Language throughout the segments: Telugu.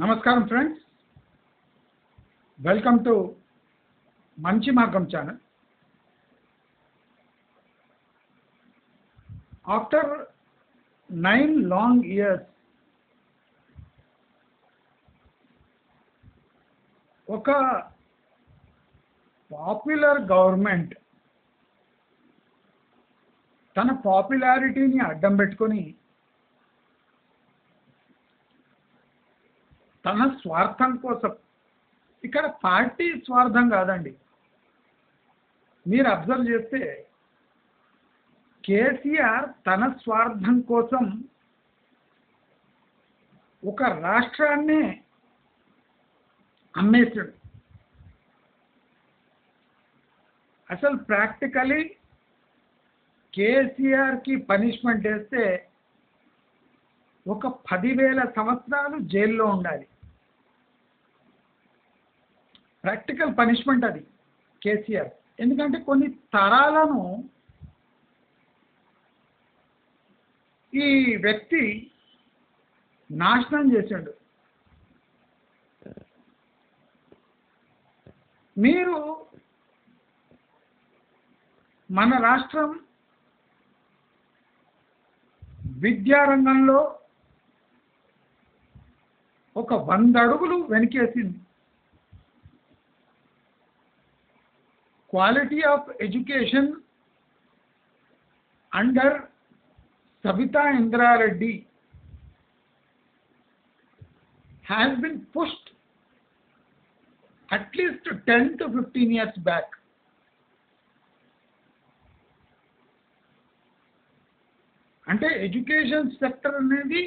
నమస్కారం friends, welcome to Manchi Margam channel. After 9 long years ఒక పాపులర్ గవర్నమెంట్ తన పాపులారిటీని అడ్డం పెట్టుకొని తన స్వార్థం కోసం, ఇక్కడ పార్టీ స్వార్థం కాదండి, మీరు అబ్జర్వ్ చేస్తే కేసీఆర్ తన స్వార్థం కోసం ఒక రాష్ట్రాన్నే అమ్మేశాడు. అసలు ప్రాక్టికలీ కేసీఆర్కి పనిష్మెంట్ వేస్తే ఒక 10,000 సంవత్సరాలు జైల్లో ఉండాలి. ప్రాక్టికల్ పనిష్మెంట్ అది కేసీఆర్. ఎందుకంటే కొన్ని తరాలను ఈ వ్యక్తి నాశనం చేశాడు. మీరు మన రాష్ట్రం విద్యారంగంలో ఒక 100 అడుగులు వెనకేసింది. Quality of education under Savita Indra Reddy has been pushed at least 10 to 15 years back. అంటే ఎడ్యుకేషన్ సెక్టర్ అనేది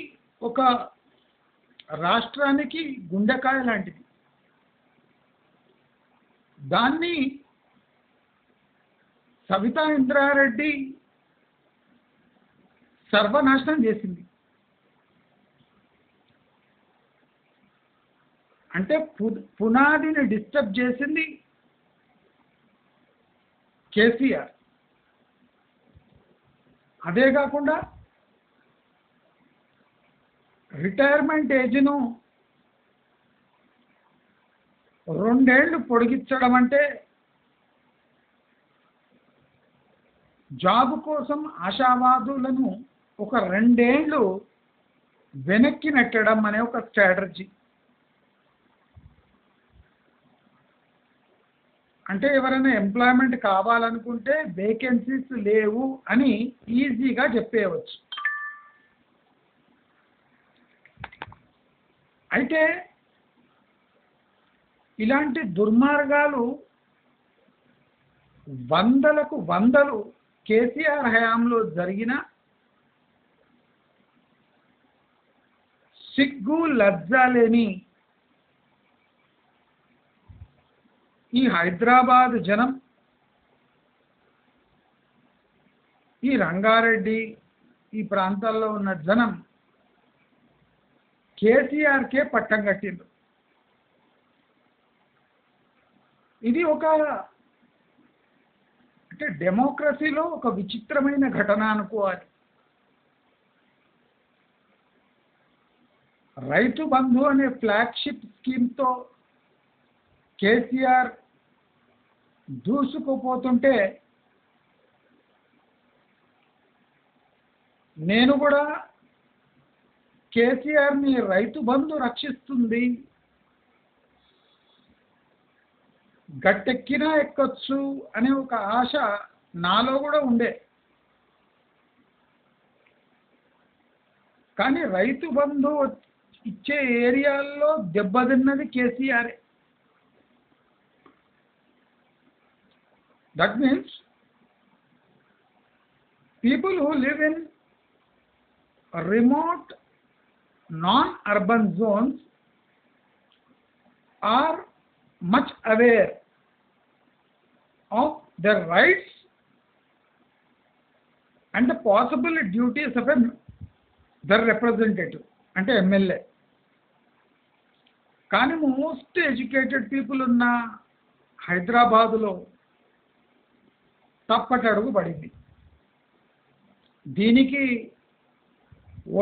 ఒక రాష్ట్రానికి గుండెకాయ లాంటిది. దాన్ని Savita Indra Reddy సర్వనాశనం చేసింది. అంటే పునాదిని డిస్టర్బ్ చేసింది కేసీఆర్. అదే కాకుండా రిటైర్మెంట్ ఏజ్ను 2 ఏళ్లు పొడిగించడం అంటే జాబ్ కోసం ఆశావాదులను ఒక 2 ఏళ్లు వెనక్కి నెట్టడం అనే ఒక స్ట్రాటజీ. అంటే ఎవరైనా ఎంప్లాయ్మెంట్ కావాలనుకుంటే వేకెన్సీస్ లేవు అని ఈజీగా చెప్పేయవచ్చు. అయితే ఇలాంటి దుర్మార్గాలు 100కు 100 కేసీఆర్ హయాంలో జరిగిన సిగ్గు లజ్జ లేని ఈ హైదరాబాద్ జనం, ఈ రంగారెడ్డి ఈ ప్రాంతాల్లో ఉన్న జనం కేసీఆర్కే పట్టం కట్టిండ్రు. ఇది ఒక అంటే డెమోక్రసీలో ఒక విచిత్రమైన ఘటన అనుకోవాలి. రైతు బంధు అనే ఫ్లాగ్షిప్ స్కీమ్తో కేసీఆర్ దూసుకుపోతుంటే నేను కూడా కేసీఆర్ని రైతు బంధు రక్షిస్తుంది, గట్టెక్కినా ఎక్కొచ్చు అనే ఒక ఆశ నాలో కూడా ఉండే. కానీ రైతు బంధు ఇచ్చే ఏరియాల్లో దెబ్బతిన్నది KCR. That means people who live in remote non urban zones are much aware of their rights and the possible duties of their representative అంటే ఎమ్మెల్యే. కానీ మోస్ట్ ఎడ్యుకేటెడ్ పీపుల్ ఉన్న హైదరాబాదులో తప్పటి అడుగు పడింది. దీనికి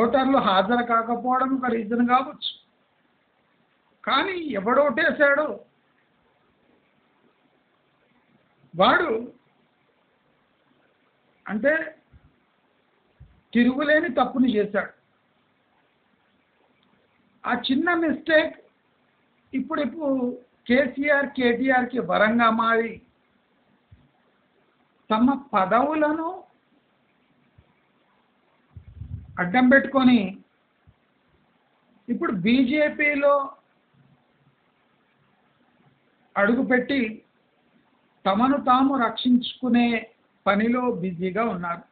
ఓటర్లు హాజరు కాకపోవడం ఒక రీజన్ కావచ్చు. కానీ ఎవడోటేశాడో వాడు అంటే తిరుగులేని తప్పుని చేశాడు. ఆ చిన్న మిస్టేక్ ఇప్పుడు కేసీఆర్ కేటీఆర్కి వరంగా మారి తమ పదవులను అడ్డం పెట్టుకొని ఇప్పుడు బీజేపీలో అడుగుపెట్టి తమను తాము రక్షించుకునే పనిలో బిజీగా ఉన్నారు.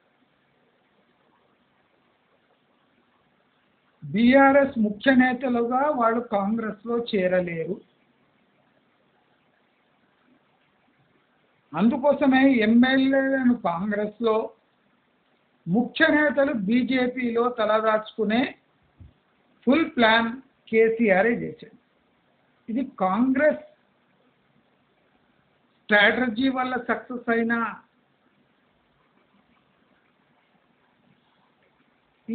బీఆర్ఎస్ ముఖ్య నేతలుగా వాళ్ళు కాంగ్రెస్లో చేరలేరు. అందుకోసమే ఎమ్మెల్యేలను కాంగ్రెస్లో, ముఖ్య నేతలు బీజేపీలో తలదాచుకునే ఫుల్ ప్లాన్ కేసీఆరే చేశారు. ఇది కాంగ్రెస్ స్ట్రాటజీ వల్ల సక్సెస్ అయిన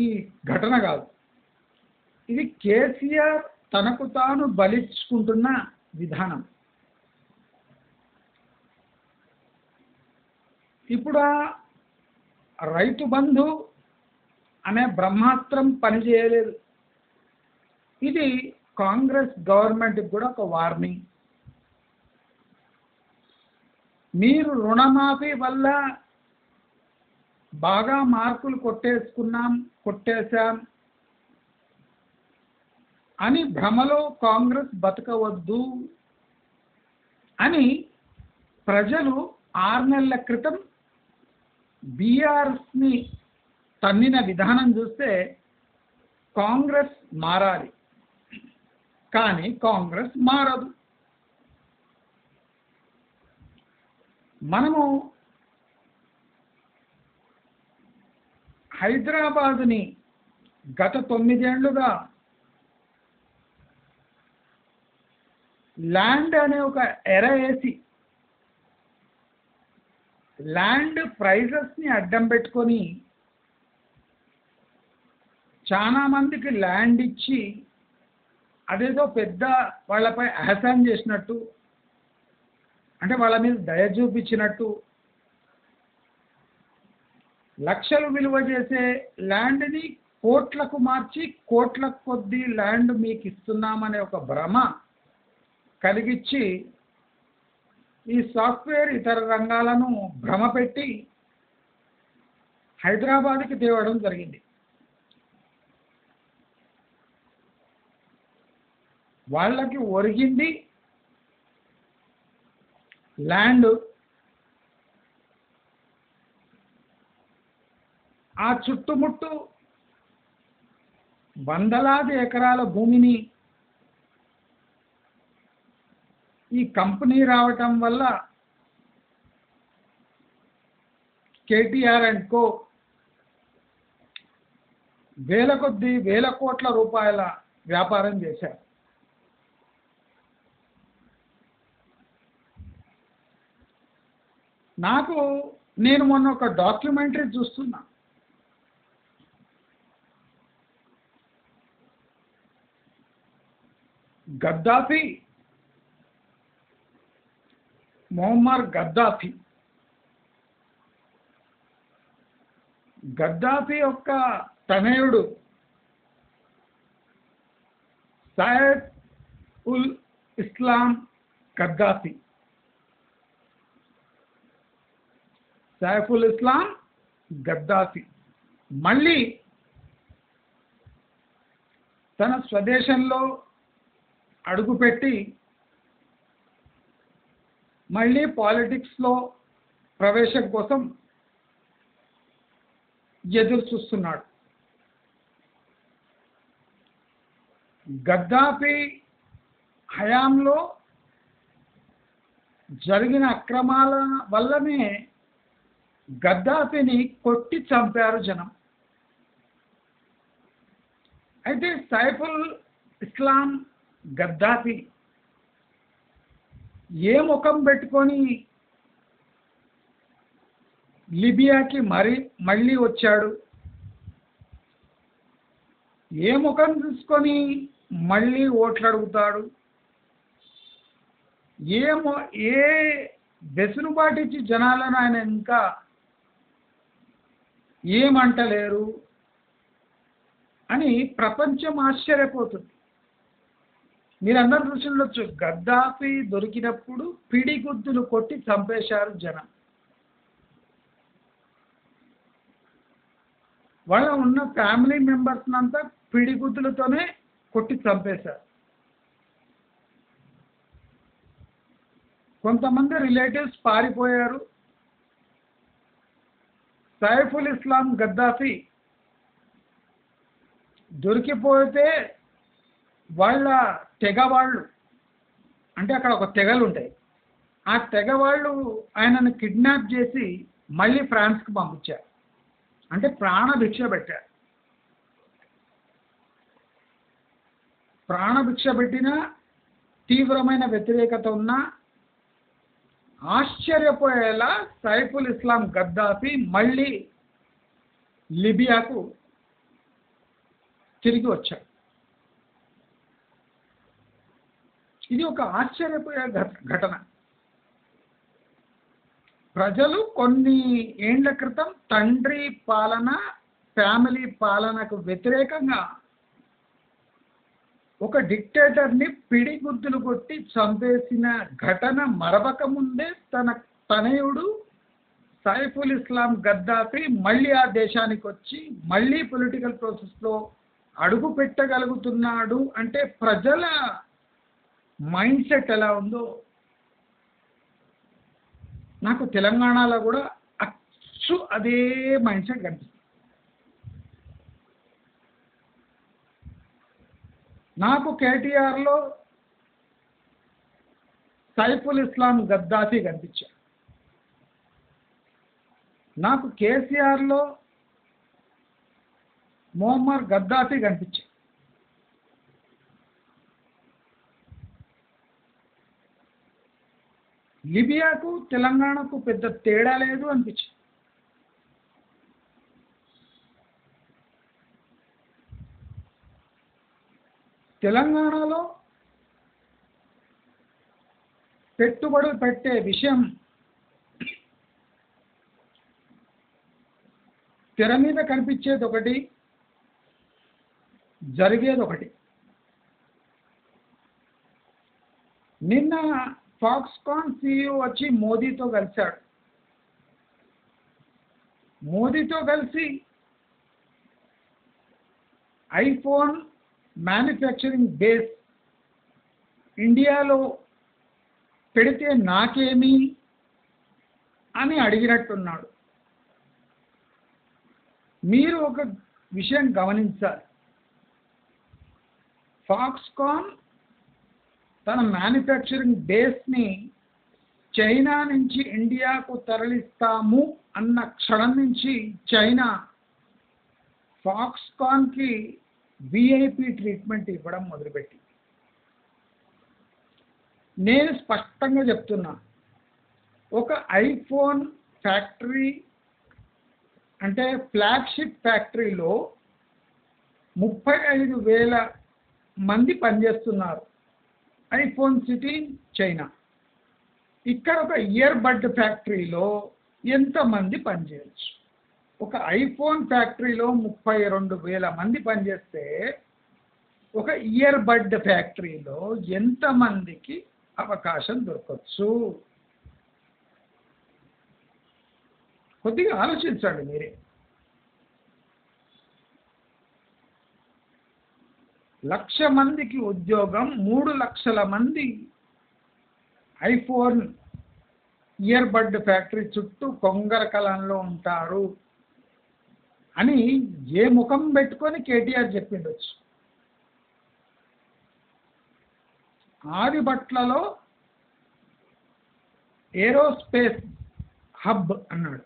ఈ ఘటన కాదు, ఇది కేసీఆర్ తనకు తాను బలించుకుంటున్న విధానం. ఇప్పుడు రైతు బంధు అనే బ్రహ్మాస్త్రం పనిచేయలేదు. ఇది కాంగ్రెస్ గవర్నమెంట్కి కూడా ఒక వార్నింగ్. మీరు రుణమాఫీ వల్ల బాగా మార్కులు కొట్టేశాం అని భ్రమలో కాంగ్రెస్ బతకవద్దు అని ప్రజలు 6 నెలల క్రితం బీఆర్ఎస్ని తన్నిన విధానం చూస్తే కాంగ్రెస్ మారాలి, కానీ కాంగ్రెస్ మారదు. మనము హైదరాబాదుని గత 9 ఏళ్లుగా ల్యాండ్ అనే ఒక ఎర వేసి ల్యాండ్ ప్రైజెస్ని అడ్డం పెట్టుకొని చాలామందికి ల్యాండ్ ఇచ్చి అదేదో పెద్ద వాళ్ళపై అహసాన్ చేసినట్టు, అంటే వాళ్ళ మీద దయ చూపించినట్టు, లక్షలు విలువ చేసే ల్యాండ్ని కోట్లకు మార్చి కోట్ల కొద్దీ ల్యాండ్ మీకు ఇస్తున్నామనే ఒక భ్రమ కలిగించి ఈ సాఫ్ట్వేర్ ఇతర రంగాలను భ్రమపెట్టి హైదరాబాద్కి తేవడం జరిగింది. వాళ్ళకి ఒరిగింది ల్యాండ్. ఆ చుట్టుముట్టు వందలాది ఎకరాల భూమిని ఈ కంపెనీ రావటం వల్ల కేటీఆర్ అండ్ కో వేల కొద్ది వేల కోట్ల రూపాయల వ్యాపారం చేశారు. నేను మొన్న ఒక డాక్యుమెంటరీ చూస్తున్నా. గద్దాఫీ, ముహమ్మర్ గద్దాఫీ. గద్దాఫీ యొక్క తనయుడు సైఫ్ ఉల్ ఇస్లాం గద్దాఫీ. సైఫ్ ఉల్ ఇస్లాం గద్దాఫీ మళ్ళీ తన స్వదేశంలో అడుగుపెట్టి మళ్ళీ పాలిటిక్స్లో ప్రవేశం కోసం ఎదురు చూస్తున్నాడు. గద్దాఫీ హయాంలో జరిగిన అక్రమాల వల్లనే గద్దాఫీని కొట్టి చంపారు జనం. అయితే సైఫ్ ఉల్ ఇస్లాం గద్దాఫీ ఏ ముఖం పెట్టుకొని లిబియాకి మళ్ళీ వచ్చాడు? ఏ ముఖం తీసుకొని మళ్ళీ ఓట్లు అడుగుతాడు? ఏమో ఏ వెసులుబాటు ఇచ్చి జనాలను ఆయన ఇంకా ఏమంటలేరు అని ప్రపంచం ఆశ్చర్యపోతుంది. మీరందరూ చూసి ఉండొచ్చు, గద్దాఫీ దొరికినప్పుడు పిడిగుద్దులు కొట్టి చంపేశారు జనం. వాళ్ళ ఉన్న ఫ్యామిలీ మెంబర్స్ని అంతా పిడిగుద్దులతోనే కొట్టి చంపేశారు. కొంతమంది రిలేటివ్స్ పారిపోయారు. సైఫ్ ఉల్ ఇస్లాం గద్దాఫీ దొరికిపోతే వాళ్ళ తెగవాళ్ళు, అంటే అక్కడ ఒక తెగలు ఉంటాయి, ఆ తెగవాళ్ళు ఆయనను కిడ్నాప్ చేసి మళ్ళీ ఫ్రాన్స్కి పంపించారు. అంటే ప్రాణభిక్ష పెట్టారు. ప్రాణభిక్ష పెట్టినా తీవ్రమైన వ్యతిరేకత ఉన్నా ఆశ్చర్యపోయేలా సైఫ్ ఉల్ ఇస్లాం గద్దాఫీ మళ్ళీ లిబియాకు తిరిగి వచ్చాడు. ఇది ఒక ఆశ్చర్యపోయే ఘటన. ప్రజలు కొన్ని ఏండ్ల క్రితం తండ్రి పాలన, ఫ్యామిలీ పాలనకు వ్యతిరేకంగా ఒక డిక్టేటర్ని పిడిగుద్దులు కొట్టి చంపేసిన ఘటన మరవక ముందే తన తనయుడు సైఫ్ ఉల్ ఇస్లాం గద్దాఫీ మళ్ళీ ఆ దేశానికి వచ్చి మళ్ళీ పొలిటికల్ ప్రాసెస్లో అడుగు పెట్టగలుగుతున్నాడు అంటే ప్రజల మైండ్ సెట్ ఎలా ఉందో నాకు తెలంగాణలో కూడా అచ్చు అదే మైండ్ సెట్ కనిపిస్తుంది. నాకు కేటీఆర్లో సైఫ్ ఉల్ ఇస్లాం గద్దాఫీ కనిపించారు. నాకు కేసీఆర్లో మువమ్మర్ గద్దాఫీ కనిపించారు. లిబియాకు తెలంగాణకు పెద్ద తేడా లేదు అనిపించింది. తెలంగాణలో పెట్టుబడులు పెట్టే విషయం తెర మీద కనిపించేది ఒకటి, జరిగేది ఒకటి. నిన్న ఫాక్స్కాన్ CEO వచ్చి మోదీతో కలిశాడు. మోదీతో కలిసి ఐఫోన్ మ్యానుఫ్యాక్చరింగ్ బేస్ ఇండియాలో పెడితే నాకేమి అని అడిగినట్టున్నాడు. మీరు ఒక విషయం గమనించాలి, ఫాక్స్కాన్ తన మ్యానుఫ్యాక్చరింగ్ బేస్ని చైనా నుంచి ఇండియాకు తరలిస్తాము అన్న క్షణం నుంచి చైనా ఫాక్స్కాన్కి VIP ట్రీట్మెంట్ ఇవ్వడం మొదలుపెట్టింది. నేను స్పష్టంగా చెప్తున్నా, ఒక ఐఫోన్ ఫ్యాక్టరీ అంటే ఫ్లాగ్షిప్ ఫ్యాక్టరీలో 35,000 మంది పనిచేస్తున్నారు. IPhone city China. ఇక్కడ ఒక ఇయర్ బడ్ ఫ్యాక్టరీలో ఎంతమంది పనిచేయచ్చు? ఒక ఐఫోన్ ఫ్యాక్టరీలో 32,000 మంది పనిచేస్తే ఒక ఇయర్ బడ్ ఫ్యాక్టరీలో ఎంతమందికి అవకాశం దొరకవచ్చు? కొద్దిగా ఆలోచించండి మీరే. లక్ష మందికి ఉద్యోగం, 3 లక్షల మంది ఐఫోన్ ఇయర్ బడ్ ఫ్యాక్టరీ చుట్టూ కొంగరకలంలో ఉంటారు అని ఏ ముఖం పెట్టుకొని KTR చెప్పిండొచ్చు. ఆదిబట్లలో ఏరోస్పేస్ హబ్ అన్నాడు.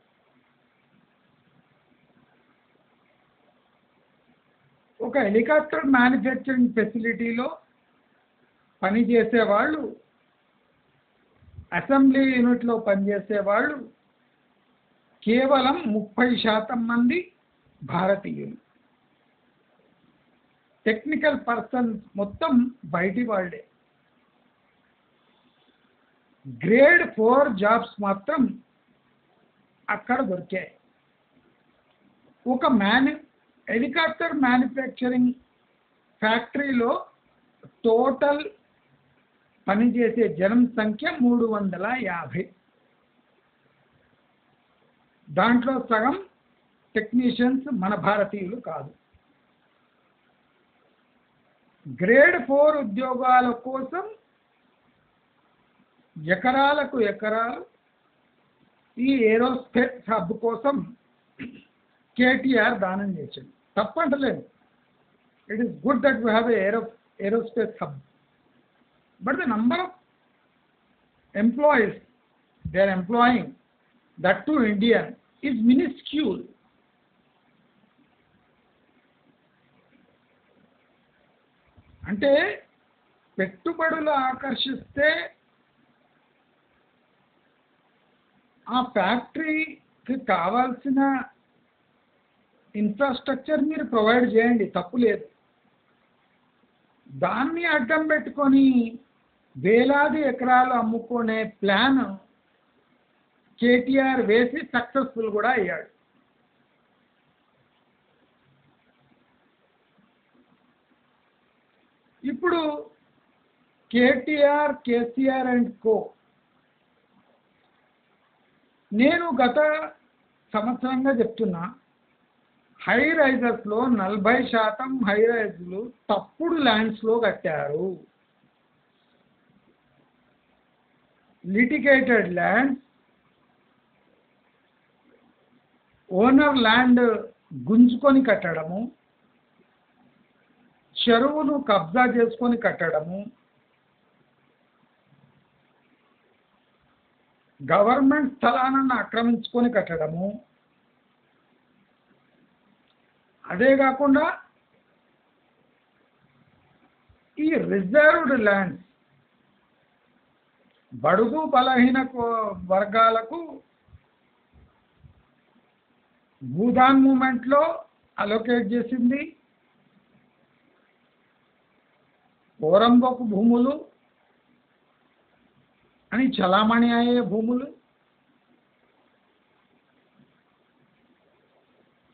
ఒక హెలికాప్టర్ మ్యానుఫ్యాక్చరింగ్ ఫెసిలిటీలో పనిచేసేవాళ్ళు, అసెంబ్లీ యూనిట్లో పనిచేసేవాళ్ళు కేవలం 30% మంది భారతీయులు. టెక్నికల్ పర్సన్స్ మొత్తం బయటి వాళ్ళే. గ్రేడ్ 4 జాబ్స్ మాత్రం అక్కడ దొరికాయి. ఒక హెలికాప్టర్ మ్యానుఫ్యాక్చరింగ్ ఫ్యాక్టరీలో టోటల్ పనిచేసే జనం సంఖ్య 350. దాంట్లో సగం టెక్నీషియన్స్ మన భారతీయులు కాదు. గ్రేడ్ 4 ఉద్యోగాల కోసం ఎకరాలకు ఎకరాలు ఈ ఏరోస్పేస్ హబ్ కోసం కేటీఆర్ దానం చేసింది. తప్పంటలేదు, it is good that we have aerospace hub, but the number of employees they are employing that to Indian is minuscule. అంటే పెట్టుబడులు ఆకర్షిస్తే ఆ ఫ్యాక్టరీకి కావాల్సిన ఇన్ఫ్రాస్ట్రక్చర్ మీరు ప్రొవైడ్ చేయండి, తప్పు లేదు. దాన్ని అడ్డం పెట్టుకొని వేలాది ఎకరాలు అమ్ముకునే ప్లాన్ కేటీఆర్ వేసి సక్సెస్ఫుల్ కూడా అయ్యాడు. ఇప్పుడు కేటీఆర్, కేసీఆర్ అండ్ కో. నేను గత సంవత్సరంగా చెప్తున్నా, హై రైజర్స్లో 40% హై రైజులు తప్పుడు ల్యాండ్స్లో కట్టారు. లిటిగేటెడ్ ల్యాండ్స్, ఓనర్ ల్యాండ్ గుంజుకొని కట్టడము, చెరువును కబ్జా చేసుకొని కట్టడము, గవర్నమెంట్ స్థలాలను ఆక్రమించుకొని కట్టడము. అదే కాకుండా ఈ రిజర్వ్డ్ ల్యాండ్స్ బడుగు బలహీన వర్గాలకు భూదాన్ మూమెంట్లో అలొకేట్ చేసింది. ఓరంబోకు భూములు అని చలామణి అయ్యే భూములు,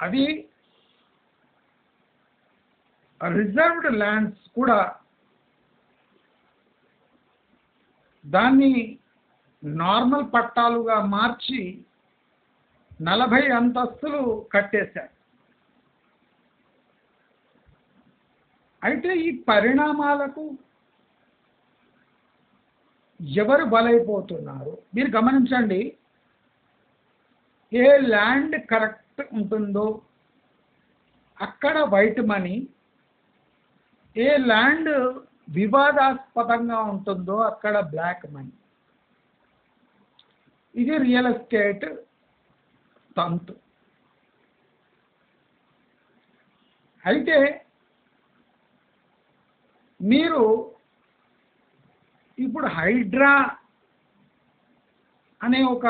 అది రిజర్వ్డ్ ల్యాండ్స్ కూడా. దాన్ని నార్మల్ పట్టాలుగా మార్చి 40 అంతస్తులు కట్టేశారు. అయితే ఈ పరిణామాలకు ఎవరు బలైపోతున్నారు? మీరు గమనించండి, ఏ ల్యాండ్ కరెక్ట్ ఉంటుందో అక్కడ వైట్ మనీ, ఏ ల్యాండ్ వివాదాస్పదంగా ఉంటుందో అక్కడ బ్లాక్ మనీ. ఇది రియల్ ఎస్టేట్ తంతు. అయితే మీరు ఇప్పుడు హైడ్రా అనే ఒక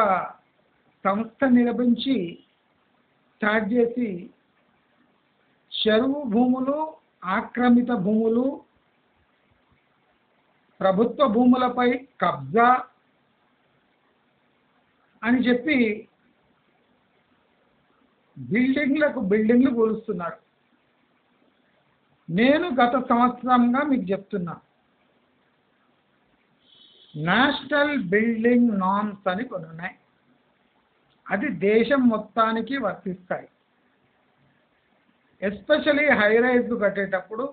సంస్థ నిర్మించి స్టార్ట్ చేసి చెరువు భూములు, ఆక్రమిత భూములు, ప్రభుత్వ భూములపై కబ్జా అని చెప్పి బిల్డింగ్లకు బిల్డింగ్లు కూలుస్తున్నారు. నేను గత సంవత్సరంగా మీకు చెప్తున్నా, నేషనల్ బిల్డింగ్ నామ్స్ అని కొన్ని ఉన్నాయి, అది దేశం మొత్తానికి వర్తిస్తాయి. ఎస్పెషలీ హై రైజ్ కట్టేటప్పుడు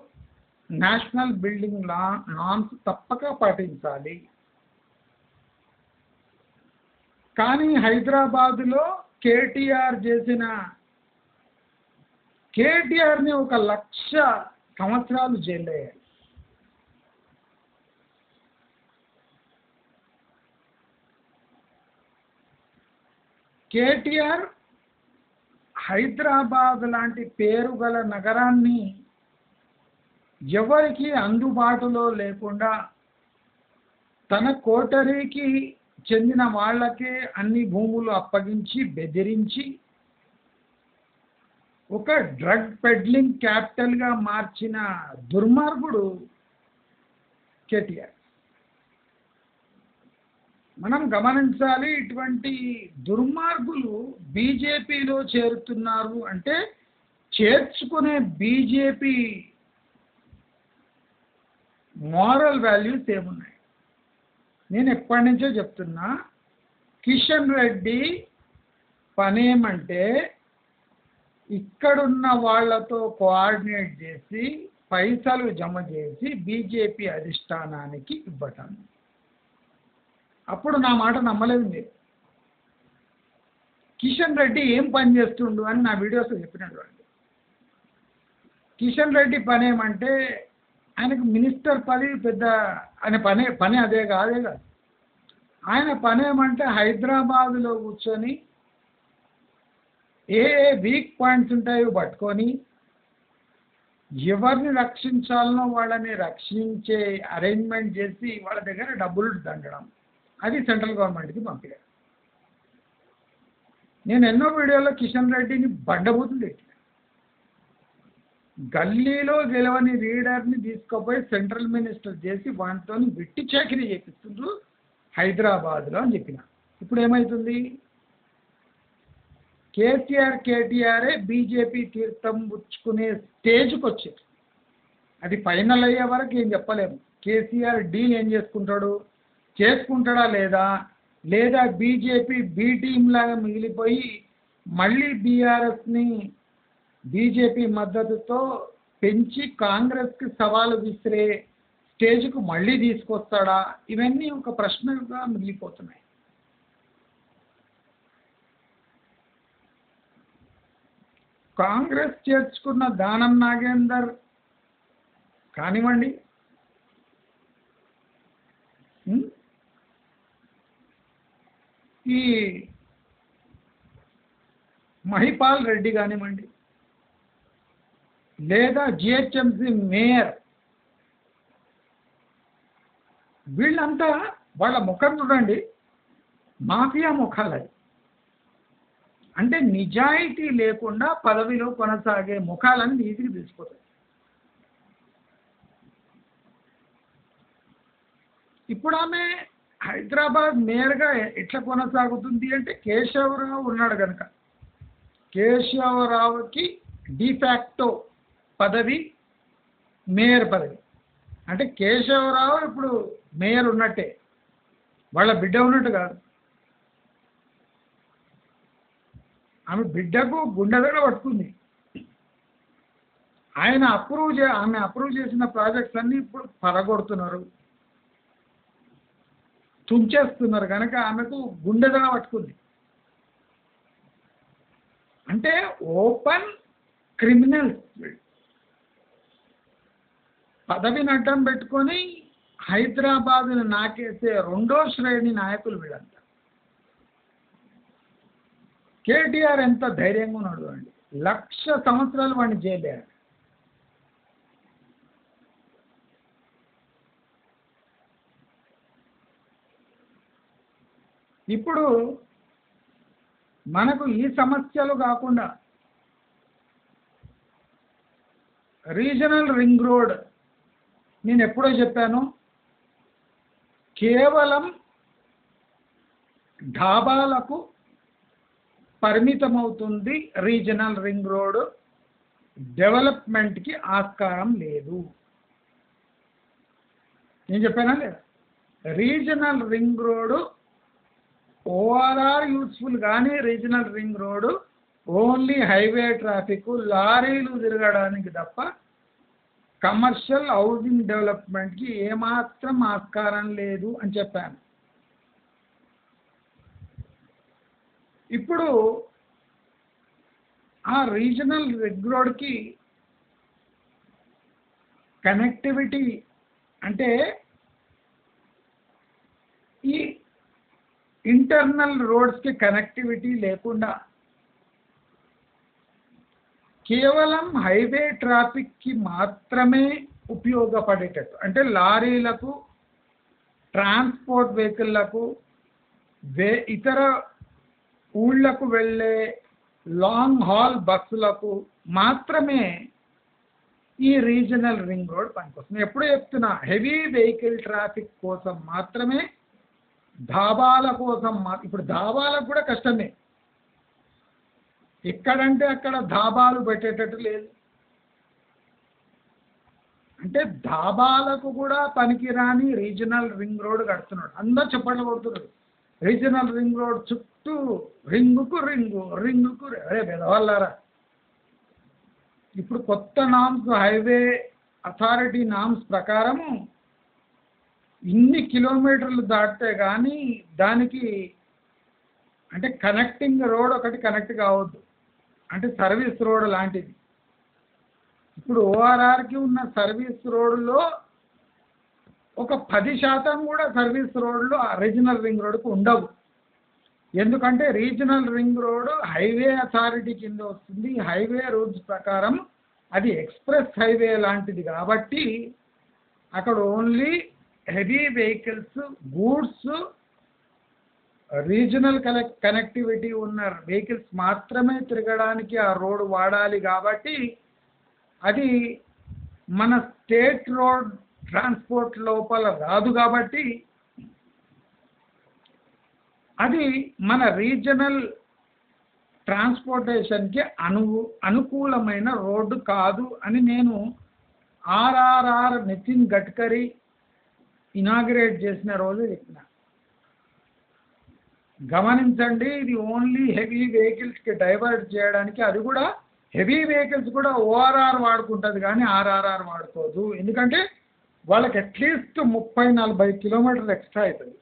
నేషనల్ బిల్డింగ్ నామ్స్ తప్పక పాటించాలి. కానీ హైదరాబాదులో కేటీఆర్ని 1,00,000 సంవత్సరాలు జైలు అయ్యాయి. కేటీఆర్ హైదరాబాద్ లాంటి పేరుగల నగరాన్ని ఎవరికి అందుబాటులో లేకుండా తన కోటరీకి చెందిన వాళ్ళకే అన్ని భూములు అప్పగించి బెదిరించి ఒక డ్రగ్ పెడ్లింగ్ క్యాపిటల్గా మార్చిన దుర్మార్గుడు కేటీఆర్. మనం గమనించాలి. ఇటువంటి దుర్మార్గులు బీజేపీలో చేరుతున్నారు అంటే చేర్చుకునే బీజేపీ మోరల్ వాల్యూస్ ఏమున్నాయి? నేను ఎప్పటి నుంచో చెప్తున్నా, కిషన్ రెడ్డి పనేమంటే ఇక్కడున్న వాళ్లతో కోఆర్డినేట్ చేసి పైసలు జమ చేసి బీజేపీ అధిష్టానానికి ఇవ్వటం. అప్పుడు నా మాట నమ్మలేదు మీరు. కిషన్ రెడ్డి ఏం పని చేస్తుండు అని నా వీడియోస్లో చెప్పినటువంటి కిషన్ రెడ్డి పని ఏమంటే ఆయనకు మినిస్టర్ పని పెద్ద ఆయన పని అదే కాదే కాదు. ఆయన పని ఏమంటే హైదరాబాదులో కూర్చొని ఏ ఏ వీక్ పాయింట్స్ ఉంటాయో పట్టుకొని ఎవరిని రక్షించాలనో వాళ్ళని రక్షించే అరేంజ్మెంట్ చేసి వాళ్ళ దగ్గర డబ్బులు దండడం, అది సెంట్రల్ గవర్నమెంట్కి పంపించారు. నేను ఎన్నో వీడియోలో కిషన్ రెడ్డిని బండబూతులు పెట్టాను. గల్లీలో గెలవని లీడర్ని తీసుకుపోయి సెంట్రల్ మినిస్టర్ చేసి వాటితో విట్టి చాకరీ చేపిస్తుండ్రు హైదరాబాద్లో అని చెప్పిన. ఇప్పుడు ఏమవుతుంది? కేసీఆర్ కేటీఆరే బీజేపీ తీర్థం పుచ్చుకునే స్టేజ్కి వచ్చారు. అది ఫైనల్ అయ్యే వరకు ఏం చెప్పలేము. కేసీఆర్ డీల్ ఏం చేసుకుంటాడా లేదా బీజేపీ బీ టీమ్ లాగా మిగిలిపోయి మళ్ళీ బీఆర్ఎస్ని బీజేపీ మద్దతుతో పెంచి కాంగ్రెస్కి సవాలు విసిరే స్టేజ్కు మళ్ళీ తీసుకొస్తాడా? ఇవన్నీ ఒక ప్రశ్నగా మిగిలిపోతున్నాయి. కాంగ్రెస్ చేర్చుకున్న దానం నాగేందర్ కానివ్వండి, ఈ మహిపాల్ రెడ్డి కానివ్వండి, లేదా జిహెచ్ఎంసీ మేయర్, వీళ్ళంతా వాళ్ళ ముఖం చూడండి, మాఫియా ముఖాలు. అంటే నిజాయితీ లేకుండా పదవిలో కొనసాగే ముఖాలను ఈజీగా తెలిసిపోతాయి. ఇప్పుడు ఆమె హైదరాబాద్ మేయర్గా ఎట్లా కొనసాగుతుంది అంటే కేశవరావు ఉన్నాడు కనుక. కేశవరావుకి డిఫాక్టో పదవి మేయర్ పదవి. అంటే కేశవరావు ఇప్పుడు మేయర్ ఉన్నట్టే, వాళ్ళ బిడ్డ ఉన్నట్టు కాదు. ఆమె బిడ్డకు గుండెదడ పట్టుకుంది. ఆమె అప్రూవ్ చేసిన ప్రాజెక్ట్స్ అన్నీ ఇప్పుడు పడగొడుతున్నారు, తుంచేస్తున్నారు కనుక ఆమెకు గుండెదడ పట్టుకుంది. అంటే ఓపెన్ క్రిమినల్స్, పదవిని అడ్డం పెట్టుకొని హైదరాబాదుని నాకేసే రెండో శ్రేణి నాయకులు వీళ్ళంతా. కేటీఆర్ ఎంత ధైర్యంగా ఉన్నాడు అండి, 1,00,000 సంవత్సరాలు వాడిని జైలేరు. ఇప్పుడు మనకు ఈ సమస్యలు కాకుండా రీజనల్ రింగ్ రోడ్ నేను ఎప్పుడో చెప్పాను, కేవలం డాబాలకు పరిమితమవుతుంది. రీజనల్ రింగ్ రోడ్ డెవలప్మెంట్కి ఆస్కారం లేదు. నేను చెప్పానా లేదా? Regional ring road ORR useful కానీ regional ring road only highway traffic, లారీలు తిరగడానికి తప్ప కమర్షియల్ హౌసింగ్ డెవలప్మెంట్కి ఏమాత్రం ఆస్కారం లేదు అని చెప్పాను. ఇప్పుడు ఆ రీజనల్ రింగ్ రోడ్కి కనెక్టివిటీ అంటే ఈ ఇంటర్నల్ రోడ్స్కి కనెక్టివిటీ లేకుండా కేవలం హైవే ట్రాఫిక్కి మాత్రమే ఉపయోగపడేటట్టు, అంటే లారీలకు, ట్రాన్స్పోర్ట్ వెహికల్లకు, ఇతర ఊళ్ళకు వెళ్ళే లాంగ్ హాల్ బస్సులకు మాత్రమే ఈ రీజనల్ రింగ్ రోడ్ పనికొస్తుంది. ఎప్పుడూ చెప్తున్నా, హెవీ వెహికల్ ట్రాఫిక్ కోసం మాత్రమే ధాబాల కోసం ఇప్పుడు ధాబాలకు కూడా కష్టమే, ఎక్కడంటే అక్కడ ధాబాలు పెట్టేటట్టు లేదు. అంటే ధాబాలకు కూడా పనికిరాని రీజనల్ రింగ్ రోడ్ కడుతున్నాడు. అందరు చెప్పట్లు కొడుతున్నారు రీజనల్ రింగ్ రోడ్ చుట్టూ రింగుకు రింగు రింగుకు. అరే బెదవాళ్ళారా, ఇప్పుడు కొత్త నామ్స్ హైవే అథారిటీ నామ్స్ ప్రకారము ఇన్ని కిలోమీటర్లు దాటితే కానీ దానికి అంటే కనెక్టింగ్ రోడ్ ఒకటి కనెక్ట్ కావద్దు, అంటే సర్వీస్ రోడ్ లాంటిది. ఇప్పుడు ఓఆర్ఆర్కి ఉన్న సర్వీస్ రోడ్లో ఒక 10% కూడా సర్వీస్ రోడ్లు రీజనల్ రింగ్ రోడ్కు ఉండవు. ఎందుకంటే regional ring road highway authority కింద వస్తుంది, హైవే రూల్స్ ప్రకారం అది ఎక్స్ప్రెస్ హైవే లాంటిది కాబట్టి అక్కడ only heavy vehicles, goods, regional connectivity ఉన్న వెహికల్స్ మాత్రమే తిరగడానికి ఆ రోడ్డు వాడాలి. కాబట్టి అది మన స్టేట్ రోడ్ ట్రాన్స్పోర్ట్ లోపల రాదు, కాబట్టి అది మన రీజనల్ ట్రాన్స్పోర్టేషన్కి అనుకూలమైన రోడ్డు కాదు అని నేను ఆర్ఆర్ఆర్ నితిన్ గడ్కరీ ఇనాగ్రేట్ చేసిన రోజు చెప్పిన. గమనించండి, ఇది ఓన్లీ హెవీ వెహికల్స్కి డైవర్ట్ చేయడానికి, అది కూడా హెవీ వెహికల్స్ కూడా ఓఆర్ఆర్ వాడుకుంటుంది కానీ ఆర్ఆర్ఆర్ వాడుకోదు. ఎందుకంటే వాళ్ళకి అట్లీస్ట్ 30-40 కిలోమీటర్లు ఎక్స్ట్రా అవుతుంది,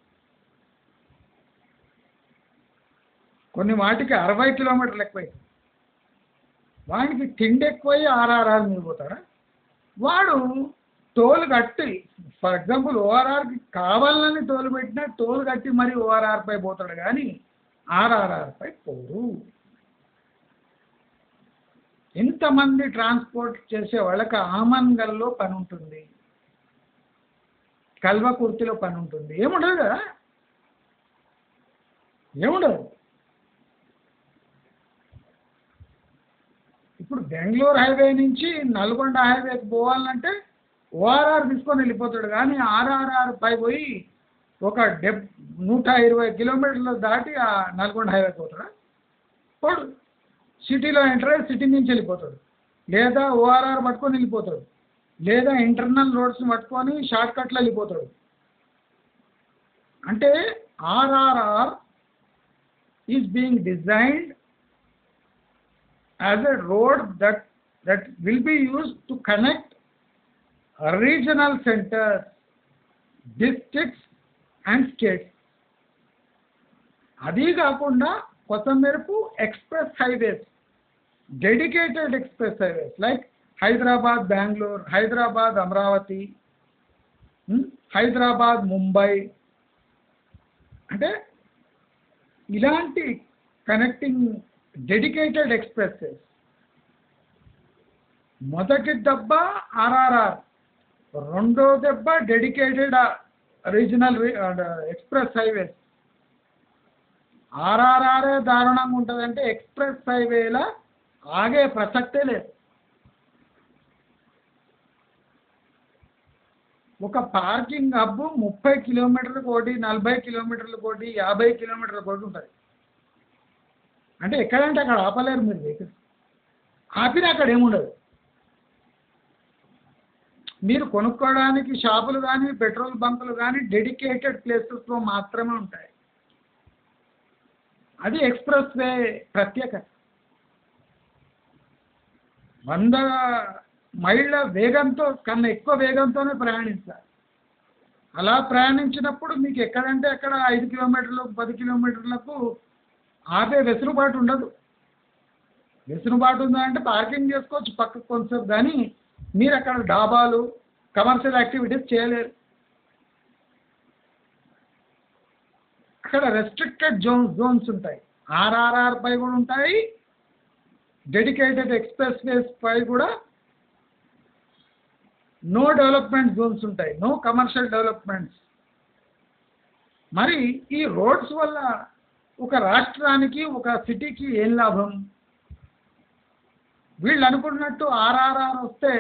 కొన్ని వాటికి 60 కిలోమీటర్లు ఎక్కువ అవుతుంది. వాడికి తిండి ఎక్కువై ఆర్ఆర్ఆర్ మీద పోతారా? వాడు టోల్ కట్టి, ఫర్ ఎగ్జాంపుల్ ఓఆర్ఆర్కి కావాలని టోల్ పెట్టినా టోల్ కట్టి మరి ఓఆర్ఆర్పై పోతాడు కానీ ఆర్ఆర్ఆర్పై పోరు. ఎంతమంది ట్రాన్స్పోర్ట్ చేసే వాళ్ళకి ఆమన్గల్లో పని ఉంటుంది, కల్వకుర్తిలో పని ఉంటుంది, ఏముండదు కదా, ఏముండదు. ఇప్పుడు బెంగళూరు హైవే నుంచి నల్గొండ హైవేకి పోవాలంటే ఓఆర్ఆర్ తీసుకొని వెళ్ళిపోతాడు కానీ ఆర్ఆర్ఆర్ పై పోయి ఒక 120 కిలోమీటర్లు దాటి ఆ నల్గొండ హైవేకి పోతాడా? పోడు. సిటీలో ఎంటర్ అయ్యి సిటీ నుంచి వెళ్ళిపోతాడు, లేదా ఓఆర్ఆర్ పట్టుకొని వెళ్ళిపోతాడు, లేదా ఇంటర్నల్ రోడ్స్ని పట్టుకొని షార్ట్కట్లో వెళ్ళిపోతాడు. అంటే RRR is being designed as a road that will be used to connect regional centers, districts and states. అది కాకుండా కొత్త మేరకు express highways, dedicated express highways like Hyderabad Bengaluru, Hyderabad Amaravati, Hyderabad Mumbai, అంటే ఇలాంటి కనెక్టింగ్ డెడికేటెడ్ ఎక్స్ప్రెసెస్. మొదటి దెబ్బ ఆర్ఆర్ఆర్, రెండో దెబ్బ డెడికేటెడ్ రీజనల్ ఎక్స్ప్రెస్ హైవేస్. ఆర్ఆర్ఆరే దారుణంగా ఉంటుందంటే ఎక్స్ప్రెస్ హైవేలా ఆగే ప్రసక్తే లేదు. ఒక పార్కింగ్ హబ్బు 30 కిలోమీటర్లకోటి, 40 కిలోమీటర్లకోటి, 50 కిలోమీటర్లకోటి ఉంటుంది. అంటే ఎక్కడంటే అక్కడ ఆపలేరు మీరు వెహికల్స్, ఆపినా అక్కడ ఏముండదు. మీరు కొనుక్కోవడానికి షాపులు కానీ, పెట్రోల్ బంకులు కానీ డెడికేటెడ్ ప్లేసెస్లో మాత్రమే ఉంటాయి. అది ఎక్స్ప్రెస్ వే ప్రత్యేకత. 100 మైళ్ళ వేగంతో కన్నా ఎక్కువ వేగంతోనే ప్రయాణిస్తారు. అలా ప్రయాణించినప్పుడు మీకు ఎక్కడంటే అక్కడ 5 కిలోమీటర్లు, 10 కిలోమీటర్లకు ఆపే వెసులుబాటు ఉండదు. వెసులుబాటు ఉందా అంటే పార్కింగ్ చేసుకోవచ్చు పక్కకు కొంచెం, కానీ మీరు అక్కడ డాబాలు, కమర్షియల్ యాక్టివిటీస్ చేయలేరు. అక్కడ రెస్ట్రిక్టెడ్ జోన్స్ ఉంటాయి, ఆర్ఆర్ఆర్ పై కూడా ఉంటాయి, డెడికేటెడ్ ఎక్స్ప్రెస్ వేస్ పై కూడా. నో డెవలప్మెంట్ జోన్స్ ఉంటాయి, నో కమర్షియల్ డెవలప్మెంట్స్. మరి ఈ రోడ్స్ వల్ల ఒక రాష్ట్రానికి, ఒక సిటీకి ఏం లాభం? వీళ్ళు అనుకున్నట్టు ఆర్ఆర్ఆర్ వస్తే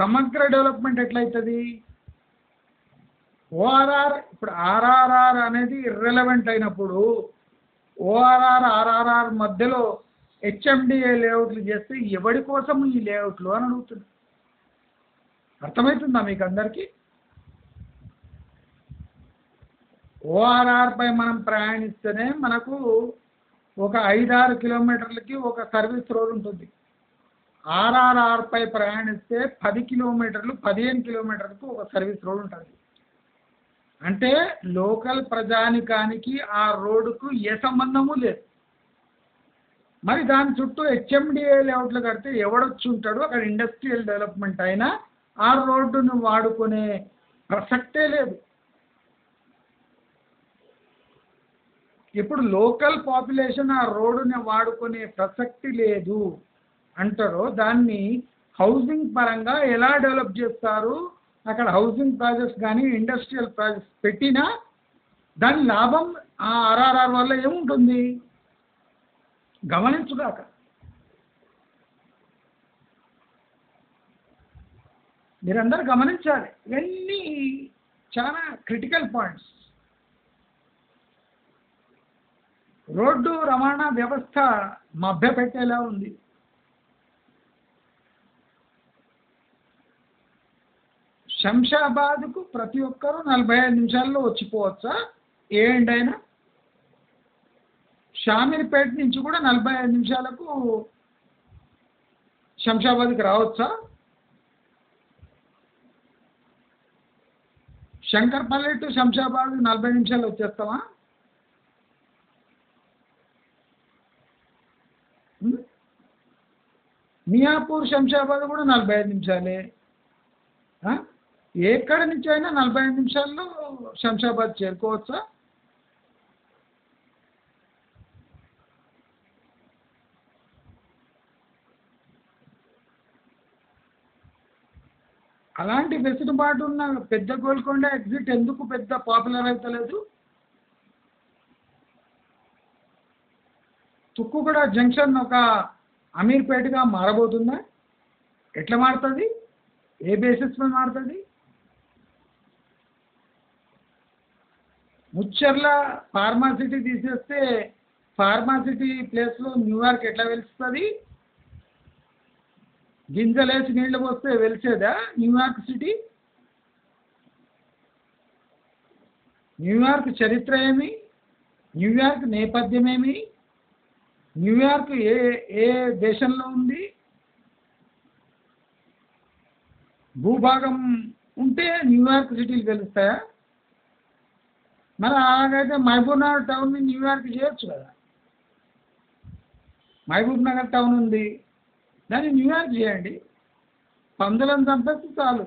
సమగ్ర డెవలప్మెంట్ ఎట్లయితుంది? ఓఆర్ఆర్ ఇప్పుడు ఆర్ఆర్ఆర్ అనేది ఇర్రెలవెంట్ అయినప్పుడు ఓఆర్ఆర్ ఆర్ఆర్ఆర్ మధ్యలో హెచ్ఎండిఏ లేఅవుట్లు చేస్తే ఎవడి కోసం ఈ లేఅవుట్లు అని అడుగుతుంది. అర్థమవుతుందా మీకు అందరికీ? ఓఆర్ఆర్పై మనం ప్రయాణిస్తేనే మనకు ఒక 5-6 కిలోమీటర్లకి ఒక సర్వీస్ రోడ్ ఉంటుంది. ఆర్ఆర్ఆర్పై ప్రయాణిస్తే 10-15 కిలోమీటర్లకు ఒక సర్వీస్ రోడ్ ఉంటుంది. అంటే లోకల్ ప్రజానికానికి ఆ రోడ్డుకు ఏ సంబంధము లేదు. మరి దాని చుట్టూ హెచ్ఎండిఏ లేఅవుట్లు కడితే ఎవడొచ్చి ఉంటాడు? అక్కడ ఇండస్ట్రియల్ డెవలప్మెంట్ అయినా ఆ రోడ్డును వాడుకునే ప్రసక్తే లేదు. ఇప్పుడు లోకల్ పాపులేషన్ ఆ రోడ్డుని వాడుకునే ప్రసక్తి లేదు అంటారో దాన్ని హౌసింగ్ పరంగా ఎలా డెవలప్ చేస్తారు? అక్కడ హౌసింగ్ ప్రాజెక్ట్స్ కానీ ఇండస్ట్రియల్ ప్రాజెక్ట్స్ పెట్టినా దాని లాభం ఆ ఆర్ఆర్ఆర్ వల్ల ఏముంటుంది? గమనించుగాక. మీరందరూ గమనించాలి. ఇవన్నీ చాలా క్రిటికల్ పాయింట్స్. రోడ్డు రవాణా వ్యవస్థ మభ్యపెట్టేలా ఉంది. శంషాబాద్కు ప్రతి ఒక్కరూ 45 నిమిషాల్లో వచ్చిపోవచ్చా? ఏంటైనా షామీర్పేట నుంచి కూడా 45 నిమిషాలకు శంషాబాద్కి రావచ్చా? శంకర్పల్లి టు శంషాబాద్ 40 నిమిషాలు వచ్చేస్తావా? మియాపూర్ శంషాబాద్ కూడా 45 నిమిషాలే. ఎక్కడి నుంచి అయినా 45 నిమిషాల్లో శంషాబాద్ చేరుకోవచ్చా? అలాంటి వెసులుబాటు ఉన్న పెద్ద గోల్కొండ ఎగ్జిట్ ఎందుకు పెద్ద పాపులర్ అవుతలేదు? తుక్కుగూడ జంక్షన్ ఒక అమీర్పేటగా మారబోతుందా? ఎట్లా మారుతుంది? ఏ బేసిస్ మీద మారుతుంది? ముచ్చర్ల ఫార్మాసిటీ తీసేస్తే ఫార్మాసిటీ ప్లేస్లో న్యూయార్క్ ఎట్లా వెలుస్తుంది? గింజలేసి నీళ్లు పోస్తే వెలిసేదా న్యూయార్క్ సిటీ? న్యూయార్క్ చరిత్ర ఏమి? న్యూయార్క్ నేపథ్యం ఏమి? న్యూయార్క్ ఏ ఏ దేశంలో ఉంది? భూభాగం ఉంటే న్యూయార్క్ సిటీలు వెలుస్తాయా? మరి అలాగైతే మహబూబ్నగర్ టౌన్ని న్యూయార్క్ చేయొచ్చు కదా. మహబూబ్నగర్ టౌన్ ఉంది, దాన్ని న్యూయార్క్ చేయండి. పందులను చంపేస్తే చాలు.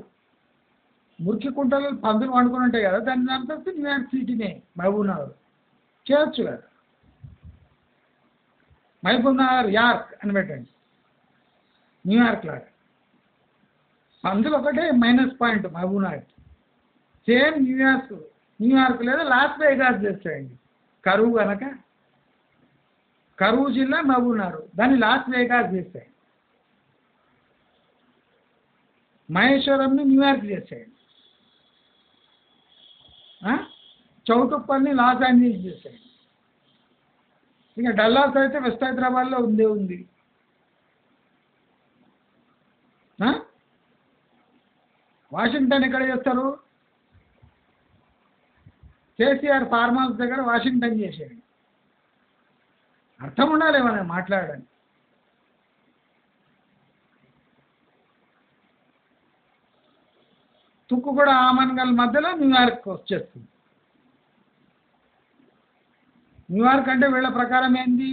మురికి కుంటలు పందులు వండుకుని ఉంటాయి కదా, దాన్ని చంపేస్తే న్యూయార్క్ సిటీనే మహబూబ్నగర్ చేయొచ్చు కదా. మహబూబ్నగర్ యార్క్ అని పెట్టండి న్యూయార్క్ లాగా. పందులు ఒకటే minus point Mahabubnagar. Same New York New York లేదా లాస్ వేగాస్ చేసేయండి. కరువు కనుక కరువు జిల్లా మహబూబ్నగర్, దాన్ని లాస్ వేగాస్ చేసేయండి. మహేశ్వరంని న్యూయార్క్ చేసేయండి. చౌటుప్పల్ని లాస్ ఏంజలీస్ చేసేయండి. ఇంకా డల్లాస్ అయితే వెస్ట్ హైదరాబాద్లో ఉందే ఉంది. వాషింగ్టన్ ఎక్కడ చేస్తారు? కేసీఆర్ ఫార్మ్ హౌస్ దగ్గర వాషింగ్టన్ చేసేయండి. అర్థం ఉండాలి మనం మాట్లాడడానికి. తుక్కు కూడా ఆమన్గల్ మధ్యలో న్యూయార్క్ వచ్చేస్తుంది. న్యూయార్క్ అంటే వీళ్ళ ప్రకారం ఏంది?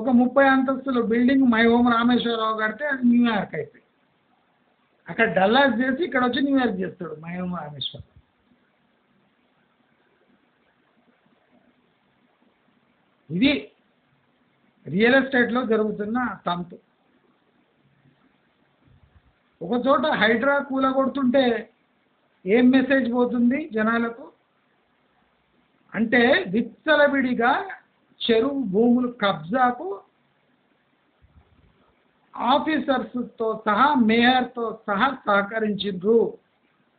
ఒక 30 అంతస్తుల బిల్డింగ్ మై హోమ్ రామేశ్వరరావు కడితే అది న్యూయార్క్ అయిపోయింది. అక్కడ డల్లాస్ చేసి ఇక్కడ వచ్చి న్యూయార్క్ చేస్తాడు మై హోమ్ రామేశ్వరరావు. ఇది రియల్ ఎస్టేట్లో జరుగుతున్న తంతు. ఒక చోట హైడ్రా కూలగొడుతుంటే ఏం మెసేజ్ పోతుంది జనాలకు? అంటే విచ్చలవిడిగా చెరువు భూములు కబ్జాకు ఆఫీసర్స్తో సహా మేయర్తో సహా సహకరించిండ్రు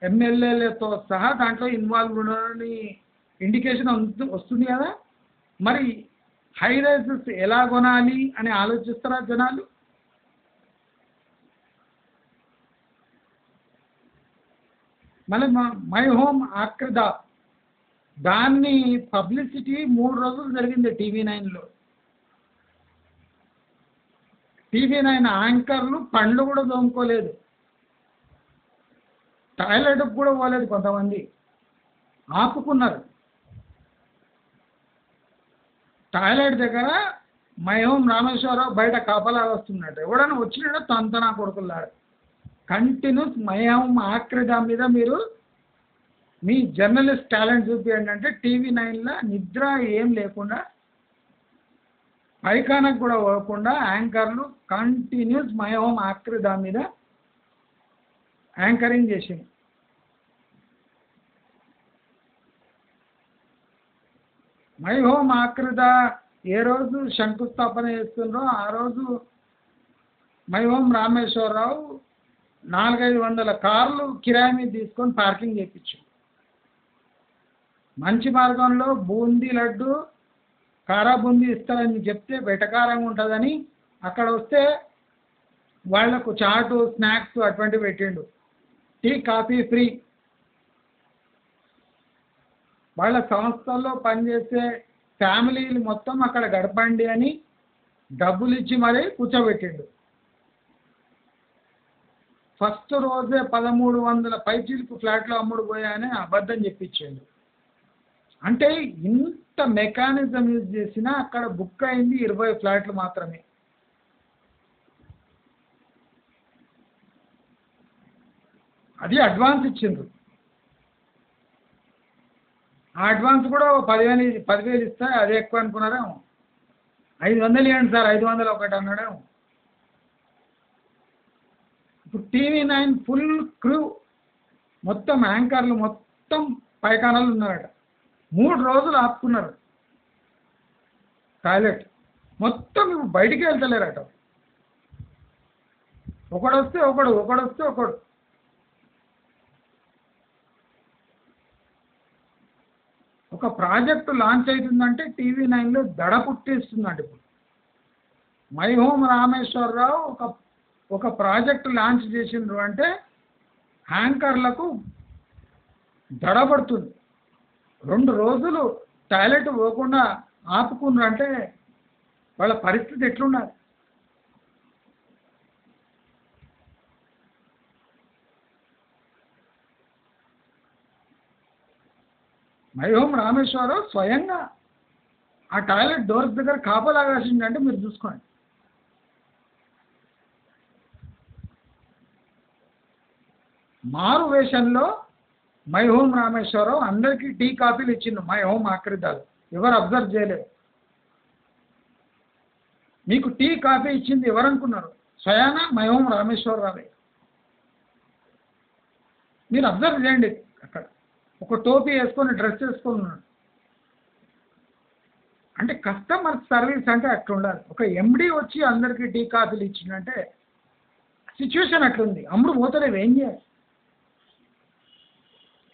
ఎమ్మెల్యేలతో సహా దాంట్లో ఇన్వాల్వ్ ఉన్నారని ఇండికేషన్ వస్తుంది కదా. మరి హై రైజెస్ ఎలా కొనాలి అని ఆలోచిస్తారా జనాలు? మళ్ళీ మై హోమ్ ఆక్రదా దాన్ని పబ్లిసిటీ 3 రోజులు జరిగింది TV9లో. TV9 యాంకర్లు పండ్లు కూడా దోముకోలేదు, టాయిలెట్కి కూడా పోలేదు, కొంతమంది ఆపుకున్నారు. టాయిలెట్ దగ్గర మై హోమ్ రామేశ్వరరావు బయట కాపలా వస్తున్నాడు, ఎవడన్నా వచ్చినాడో తంతనా కొడుకున్నాడు. కంటిన్యూస్ మై హోమ్ ఆక్రదా మీద మీరు మీ జర్నలిస్ట్ టాలెంట్ చూపియండి అంటే TV9లో నిద్ర ఏం లేకుండా పైకానకు కూడా పోకుండా యాంకర్లు కంటిన్యూస్ మై హోమ్ ఆక్రదా మీద యాంకరింగ్ చేసింది. మై హోమ్ ఆక్రదా ఏ రోజు శంకుస్థాపన చేస్తున్నారో ఆ రోజు మై హోమ్ రామేశ్వరరావు 400-500 కార్లు కిరాయి మీద తీసుకొని పార్కింగ్ చేయించు. మంచి మార్గంలో బూందీ లడ్డు కారా బూందీ ఇస్తారని చెప్తే వెటకారంగా ఉంటుందని అక్కడ వస్తే వాళ్లకు చాటు స్నాక్స్ అటువంటివి పెట్టిండు. Tea coffee free. వాళ్ళ సంస్థల్లో పనిచేసే ఫ్యామిలీలు మొత్తం అక్కడ గడపండి అని డబ్బులు ఇచ్చి మరీ కూర్చోబెట్టిండు. ఫస్ట్ రోజే 1300 పైచీలకు ఫ్లాట్లో అమ్ముడు పోయానే అబద్ధం చెప్పించిండు. అంటే ఇంత మెకానిజం యూజ్ చేసినా అక్కడ బుక్ అయింది 20 ఫ్లాట్లు మాత్రమే. అది అడ్వాన్స్ ఇచ్చిండ్రు. ఆ అడ్వాన్స్ కూడా 10,000 ఇస్తే అదే ఎక్కువ అనుకున్నారేమో. 500 ఇవ్వండి సార్, 501 అన్నాడేమో. ఇప్పుడు TV9 ఫుల్ క్రూ మొత్తం యాంకర్లు మొత్తం పైకానాలు ఉన్నారట. 3 రోజులు ఆపుకున్నారు టాయిలెట్ మొత్తం. ఇప్పుడు బయటికి వెళ్తలేరట. ఒకడొస్తే ఒకడు, ఒకడొస్తే ఒకడు. ఒక ప్రాజెక్టు లాంచ్ అవుతుందంటే TV9లో దడ పుట్టిస్తుందండి. ఇప్పుడు మై హోమ్ రామేశ్వరరావు ఒక ప్రాజెక్టు లాంచ్ చేసిండ్రు అంటే హ్యాంకర్లకు దడ పడుతుంది. 2 రోజులు టాయిలెట్ పోకుండా ఆపుకున్నారు అంటే వాళ్ళ పరిస్థితి ఎట్లున్నది? మై హోమ్ రామేశ్వరరావు స్వయంగా ఆ టాయిలెట్ డోర్స్ దగ్గర కాపలా కాసిందంటే మీరు చూసుకోండి. మారు వేషంలో మై హోమ్ రామేశ్వరరావు అందరికీ టీ కాఫీలు ఇచ్చిండు. మై హోమ్ ఆక్రదాలు ఎవరు అబ్జర్వ్ చేయలేదు. మీకు టీ కాఫీ ఇచ్చింది ఎవరనుకున్నారు? స్వయానా మై హోమ్ రామేశ్వరరావే. మీరు అబ్జర్వ్ చేయండి, అక్కడ ఒక టోపీ వేసుకొని డ్రెస్ వేసుకొని ఉన్నాడు. అంటే కస్టమర్ సర్వీస్ అంటే అట్లా ఉండాలి. ఒక ఎండీ వచ్చి అందరికీ టీ కాఫీలు ఇచ్చిందంటే సిచ్యువేషన్ అట్లుంది. అమ్ముడు పోతలేవు, ఏం చేయాలి?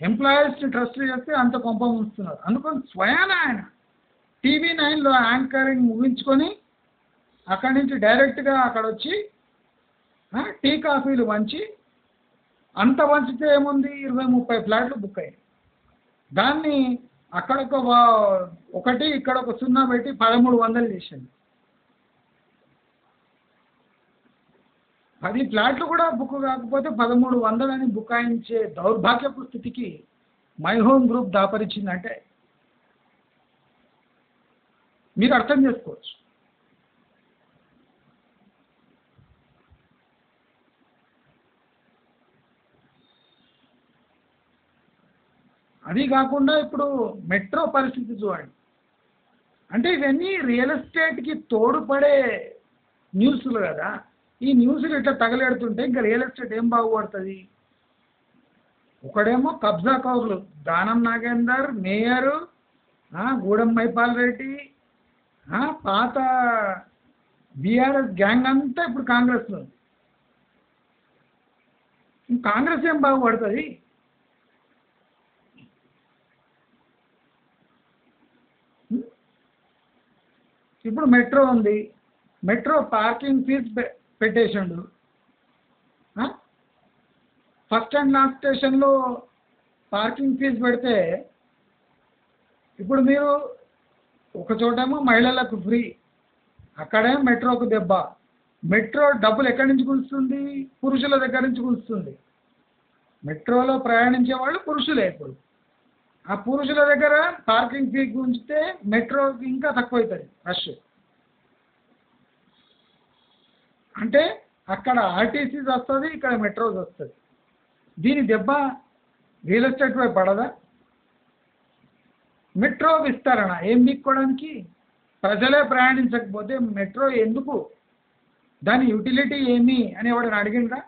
ఎంప్లాయీస్ని ట్రస్ట్ చేస్తే అంత కొంప ఉంచుతున్నారు. అందుకని స్వయాన ఆయన TV9లో యాంకరింగ్ ముగించుకొని అక్కడి నుంచి డైరెక్ట్గా అక్కడ వచ్చి టీ కాఫీలు వంచి, అంత వంచితే ఏముంది, 20-30 ఫ్లాట్లు బుక్ అయ్యాయి. దాన్ని అక్కడొక ఒకటి ఇక్కడ ఒక 0 పెట్టి 1300 చేసింది. 10 ఫ్లాట్లు కూడా బుక్ కాకపోతే 1300 అని బుకాయించే దౌర్భాగ్యపు స్థితికి మై హోమ్ గ్రూప్ దాపరిచిందంటే మీరు అర్థం చేసుకోవచ్చు. అది కాకుండా ఇప్పుడు మెట్రో పరిస్థితి చూడండి. అంటే ఇవన్నీ రియల్ ఎస్టేట్కి తోడుపడే న్యూస్లు కదా. ఈ న్యూస్లు ఇట్లా తగలేడుతుంటే ఇంకా రియల్ ఎస్టేట్ ఏం బాగుపడుతుంది? ఒకడేమో కబ్జా కౌరులు, దానం నాగేందర్, మేయరు, గూడెం మహిపాల్ రెడ్డి, పాత బీఆర్ఎస్ గ్యాంగ్ అంతా ఇప్పుడు కాంగ్రెస్లో. కాంగ్రెస్ ఏం బాగుపడుతుంది? ఇప్పుడు మెట్రో ఉంది, మెట్రో పార్కింగ్ ఫీజు పెట్టేసిండు. ఫస్ట్ అండ్ లాస్ట్ స్టేషన్లో పార్కింగ్ ఫీజు పెడితే ఇప్పుడు మీరు ఒక చోటేమో మహిళలకు ఫ్రీ, అక్కడే మెట్రోకు దెబ్బ. మెట్రో డబ్బులు ఎక్కడి నుంచి కులుస్తుంది? పురుషుల దగ్గర నుంచి కులుస్తుంది. మెట్రోలో ప్రయాణించే వాళ్ళు పురుషులే. ఇప్పుడు ఆ పురుషుల దగ్గర పార్కింగ్ ఫీ ఉంచితే మెట్రోకి ఇంకా తక్కువ అవుతుంది రష్. అంటే అక్కడ ఆర్టీసీస్ వస్తుంది, ఇక్కడ మెట్రోస్ వస్తుంది. దీని దెబ్బ రియల్ ఎస్టేట్ వైపు పడదా? మెట్రో విస్తరణ ఏం మీక్కోవడానికి? ప్రజలే ప్రయాణించకపోతే మెట్రో ఎందుకు? దాని యూటిలిటీ ఏమి అని ఎవడని అడిగిందా?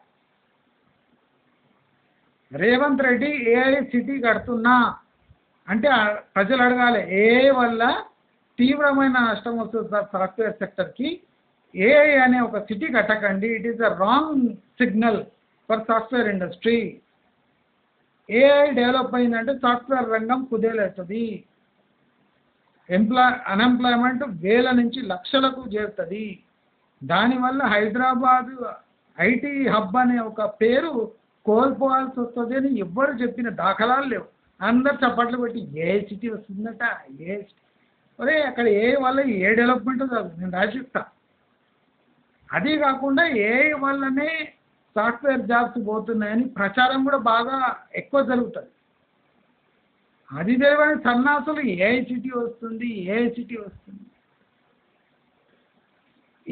రేవంత్ రెడ్డి ఏఐ సిటీ కడుతున్నా అంటే ప్రజలు అడగాలి, ఏఐ వల్ల తీవ్రమైన నష్టం వస్తుంది సార్ సాఫ్ట్వేర్ సెక్టర్కి, ఏఐ అనే ఒక సిటీ కట్టకండి, it is a wrong signal for software industry. AI develop అయిందంటే సాఫ్ట్వేర్ రంగం కుదేలేస్తుంది, అన్ఎంప్లాయ్మెంట్ వేల నుంచి లక్షలకు చేరుతుంది. దానివల్ల హైదరాబాద్ ఐటీ హబ్ అనే ఒక పేరు కోల్పోవాల్సి వస్తుంది అని ఎవ్వరు చెప్పిన దాఖలాలు లేవు. అందరు చప్పట్లు పెట్టి ఏ సిటీ వస్తుందట, ఏ అదే అక్కడ ఏ వల్ల ఏ డెవలప్మెంట్ కాదు, నేను రాసిస్తా. అదీ కాకుండా ఏ వల్లనే సాఫ్ట్వేర్ జాబ్స్ పోతున్నాయని ప్రచారం కూడా బాగా ఎక్కువ జరుగుతుంది. అది తెలియని సన్నాసులు ఏఐ సిటీ వస్తుంది, ఏఐ సిటీ వస్తుంది.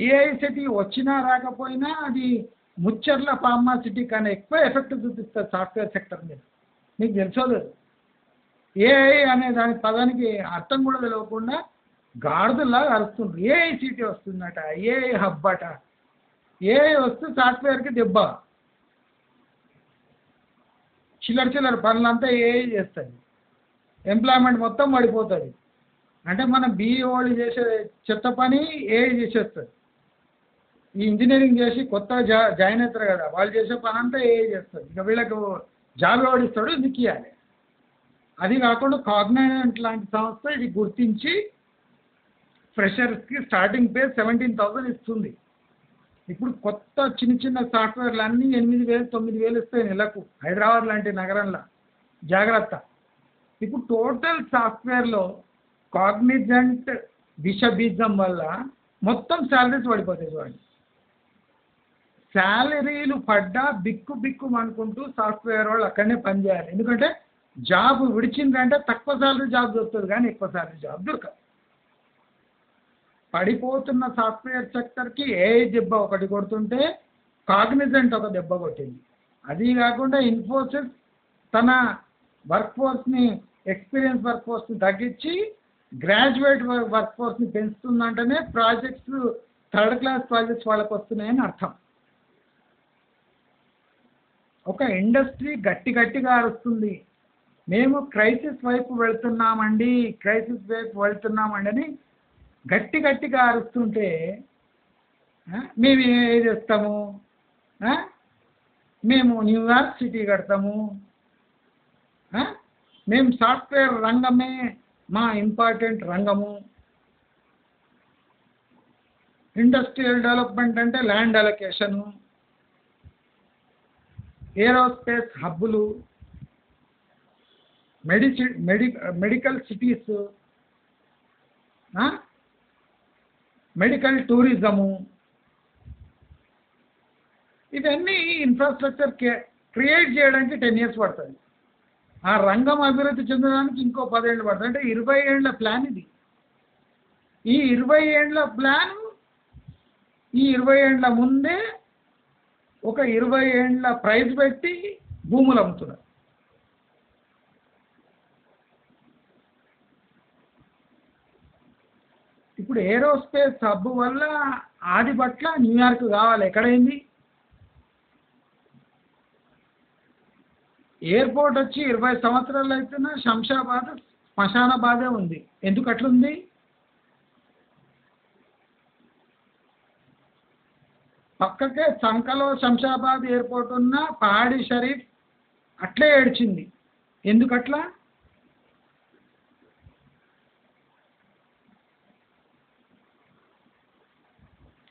ఏఐ సిటీ వచ్చినా రాకపోయినా అది ముచ్చర్ల ఫార్మా సిటీ కన్నా ఎక్కువ ఎఫెక్ట్ చూపిస్తుంది సాఫ్ట్వేర్ సెక్టర్ మీద. మీకు తెలుసోలేదు, ఏఐ అనే దాని పదానికి అర్థం కూడా తెలియకుండా గాడిదల్లాగా అరుస్తుంది. ఏఐ సిటీ వస్తుందట, ఏఐ హబ్ అట. ఏఐ వస్తే సాఫ్ట్వేర్కి దెబ్బ. చిల్లర పనులంతా ఏఐ చేస్తుంది, ఎంప్లాయ్మెంట్ మొత్తం పడిపోతుంది. అంటే మన బీఈఓలు చేసే చెత్త పని ఏఐ చేసేస్తుంది. ఈ ఇంజనీరింగ్ చేసి కొత్తగా జాయిన్ అవుతారు కదా, వాళ్ళు చేసే పని అంతా ఏఐ చేస్తుంది. ఇక వీళ్ళకు జాబ్ ఓడిస్తాడు, ఇది ఇయ్యాలి. అది కాకుండా కాగ్నైజెంట్ లాంటి సంస్థ ఇది గుర్తించి ఫ్రెషర్స్కి స్టార్టింగ్ పే 17,000 ఇస్తుంది. ఇప్పుడు కొత్త చిన్న చిన్న సాఫ్ట్వేర్లు అన్నీ 8,000-9,000 ఇస్తాయి నెలకు హైదరాబాద్ లాంటి నగరంలో. జాగ్రత్త, ఇప్పుడు టోటల్ సాఫ్ట్వేర్లో కాగ్నిజెంట్ విషబీజం వల్ల మొత్తం శాలరీస్ పడిపోతాయి. చూడండి, శాలరీలు పడ్డా బిక్కు బిక్కు అనుకుంటూ సాఫ్ట్వేర్ వాళ్ళు అక్కడనే పనిచేయాలి. ఎందుకంటే జాబ్ విడిచిందంటే తక్కువ శాలరీ జాబ్ దొరుకుతుంది కానీ ఎక్కువ శాలరీ జాబ్ దొరకదు. పడిపోతున్న సాఫ్ట్వేర్ సెక్టర్కి ఏఐ దెబ్బ ఒకటి కొడుతుంటే కాగ్నిజెంట్ ఒక దెబ్బ కొట్టింది. అది కాకుండా ఇన్ఫోసిస్ తన వర్క్ ఫోర్స్ని, ఎక్స్పీరియన్స్ వర్క్ ఫోర్స్ని తగ్గించి గ్రాడ్యుయేట్ వర్క్ ఫోర్స్ని పెంచుతుందంటేనే ప్రాజెక్ట్స్ థర్డ్ క్లాస్ ప్రాజెక్ట్స్ వాళ్ళకు వస్తున్నాయని అర్థం. ఒక ఇండస్ట్రీ గట్టి గట్టిగా అరుస్తుంది, మేము క్రైసిస్ వైపు వెళుతున్నామండి, క్రైసిస్ వైపు వెళుతున్నామండి అని గట్టి గట్టిగా అరుస్తుంటే మేము ఏ చేస్తాము, మేము న్యూయార్క్ సిటీ కడతాము, మేము సాఫ్ట్వేర్ రంగమే మా ఇంపార్టెంట్ రంగము, ఇండస్ట్రియల్ డెవలప్మెంట్ అంటే ల్యాండ్ అలొకేషను, ఏరోస్పేస్ హబ్బులు, మెడికల్ సిటీస్, మెడికల్ టూరిజము, ఇవన్నీ ఇన్ఫ్రాస్ట్రక్చర్ క్రియేట్ చేయడానికి 10 years పడుతుంది. ఆ రంగం అభివృద్ధి చెందడానికి ఇంకో 10 years పడుతుంది. అంటే 20 years ప్లాన్ ఇది. ఈ 20 years ప్లాన్, ఈ 20 years ముందే ఒక 20 years ప్రైజ్ పెట్టి భూములు అమ్ముతున్నారు. ఇప్పుడు ఏరోస్పేస్ హబ్ వల్ల ఆది పట్ల న్యూయార్క్ కావాలి, ఎక్కడైంది? ఎయిర్పోర్ట్ వచ్చి 20 సంవత్సరాలు అయితేనే శంషాబాద్ శ్మశాన బాధే ఉంది. ఎందుకు అట్లుంది? పక్కకే సంకలో శంషాబాద్ ఎయిర్పోర్ట్ ఉన్న పహాడీ షరీఫ్ అట్లే ఏడ్చింది. ఎందుకట్లా?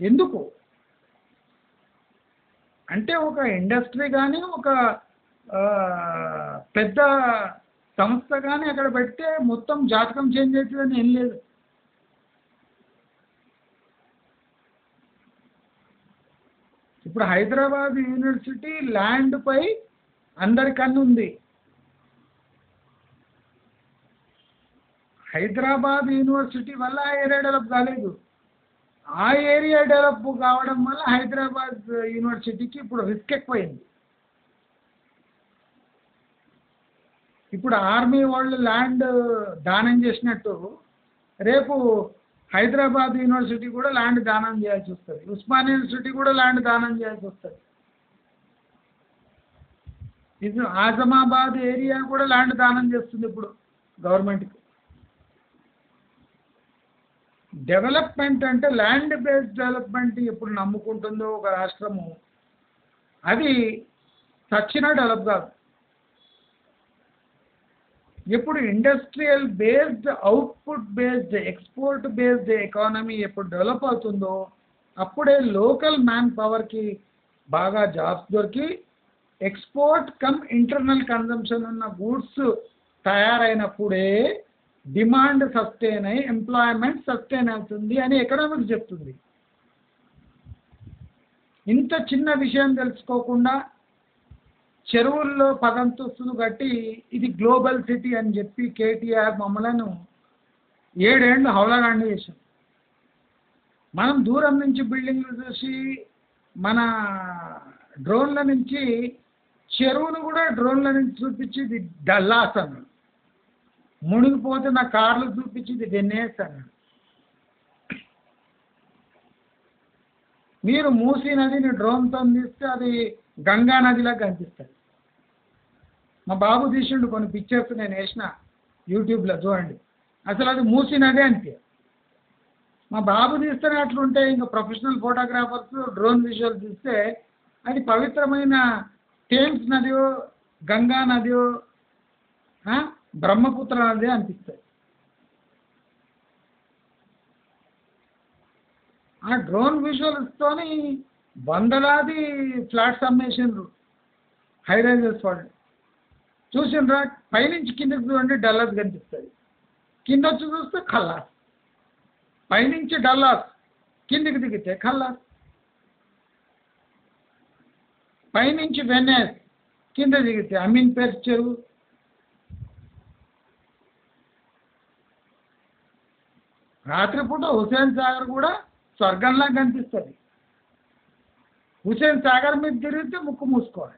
ఎందుకు అంటే ఒక ఇండస్ట్రీ కానీ ఒక పెద్ద సంస్థ కానీ అక్కడ పెడితే మొత్తం జాతకం చేంజ్ అవుతుందని ఏం లేదు. ఇప్పుడు హైదరాబాద్ యూనివర్సిటీ ల్యాండ్ పై అందరి కన్ను ఉంది. హైదరాబాద్ యూనివర్సిటీ వల్ల ఆ ఏరియా డెవలప్ కాలేదు. ఆ ఏరియా డెవలప్ కావడం వల్ల హైదరాబాద్ యూనివర్సిటీకి ఇప్పుడు రిస్క్ ఎక్కువైంది. ఇప్పుడు ఆర్మీ వాళ్ళు ల్యాండ్ దానం చేసినట్టు రేపు హైదరాబాద్ యూనివర్సిటీ కూడా ల్యాండ్ దానం చేయాల్సి వస్తుంది, ఉస్మానియా యూనివర్సిటీ కూడా ల్యాండ్ దానం చేయాల్సి వస్తుంది, ఇది ఆజమాబాద్ ఏరియా కూడా ల్యాండ్ దానం చేస్తుంది ఇప్పుడు గవర్నమెంట్కి. డెవలప్మెంట్ అంటే ల్యాండ్ బేస్డ్ డెవలప్మెంట్ ఎప్పుడు నమ్ముకుంటుందో ఒక రాష్ట్రము అది సచ్చినా డెవలప్ కాదు. ఎప్పుడు industrial based output based export based economy ఎప్పుడు డెవలప్ అవుతుందో అప్పుడే లోకల్ మ్యాన్ పవర్కి బాగా జాబ్స్ దొరికి ఎక్స్పోర్ట్ కమ్ ఇంటర్నల్ కన్జంప్షన్ ఉన్న గూడ్స్ తయారైనప్పుడే డిమాండ్ సస్టైన్ అయ్యి ఎంప్లాయ్మెంట్ సస్టైన్ అవుతుంది అని ఎకనామిక్స్ చెప్తుంది. ఇంత చిన్న విషయం తెలుసుకోకుండా చెరువుల్లో 10 అంతస్తులు కట్టి ఇది గ్లోబల్ సిటీ అని చెప్పి కేటీఆర్ మమ్మలను 7 ఏళ్ళు హౌలగాండి చేశాం. మనం దూరం నుంచి బిల్డింగ్లు చూసి మన డ్రోన్ల నుంచి చెరువును కూడా డ్రోన్ల నుంచి చూపించి ఇది డల్లాస్ అన్నాడు, మునిగిపోతే నా కార్లు చూపించి ఇది వెన్నేస్ అన్నాడు. మీరు మూసీ నదిని డ్రోన్తో తీస్తే అది గంగా నదిలా కనిపిస్తుంది. మా బాబు తీసిండు కొన్ని పిక్చర్స్ నేను వేసిన యూట్యూబ్లో చూడండి, అసలు అది మూసీ నది అనిపి మా బాబు తీస్తేనే అట్లుంటే ఇంకా ప్రొఫెషనల్ ఫోటోగ్రాఫర్స్ డ్రోన్ విజువల్ తీస్తే అది పవిత్రమైన థేమ్స్ నదియో గంగా నదియో బ్రహ్మపుత్ర నది అనిపిస్తుంది. ఆ డ్రోన్ విజువల్స్తోని వందలాది ఫ్లాట్స్ అమ్మేసిండ్రు హైరైజర్స్ వాళ్ళు. చూసిండ్రా పైనుంచి కిందకి చూడండి డల్లాస్ కనిపిస్తుంది, కింద వచ్చి చూస్తే ఖల్లాస్, పైనుంచి డల్లాస్ కిందికి దిగితే ఖల్లాస్, పైనుంచి వెనేస్ కింద దిగితే అమీన్పేట్ చెరువు. రాత్రిపూట హుస్సేన్ సాగర్ కూడా స్వర్గంలా కనిపిస్తుంది. హుస్సేన్ సాగర్ మీద తిరిగితే ముక్కు మూసుకోవాలి.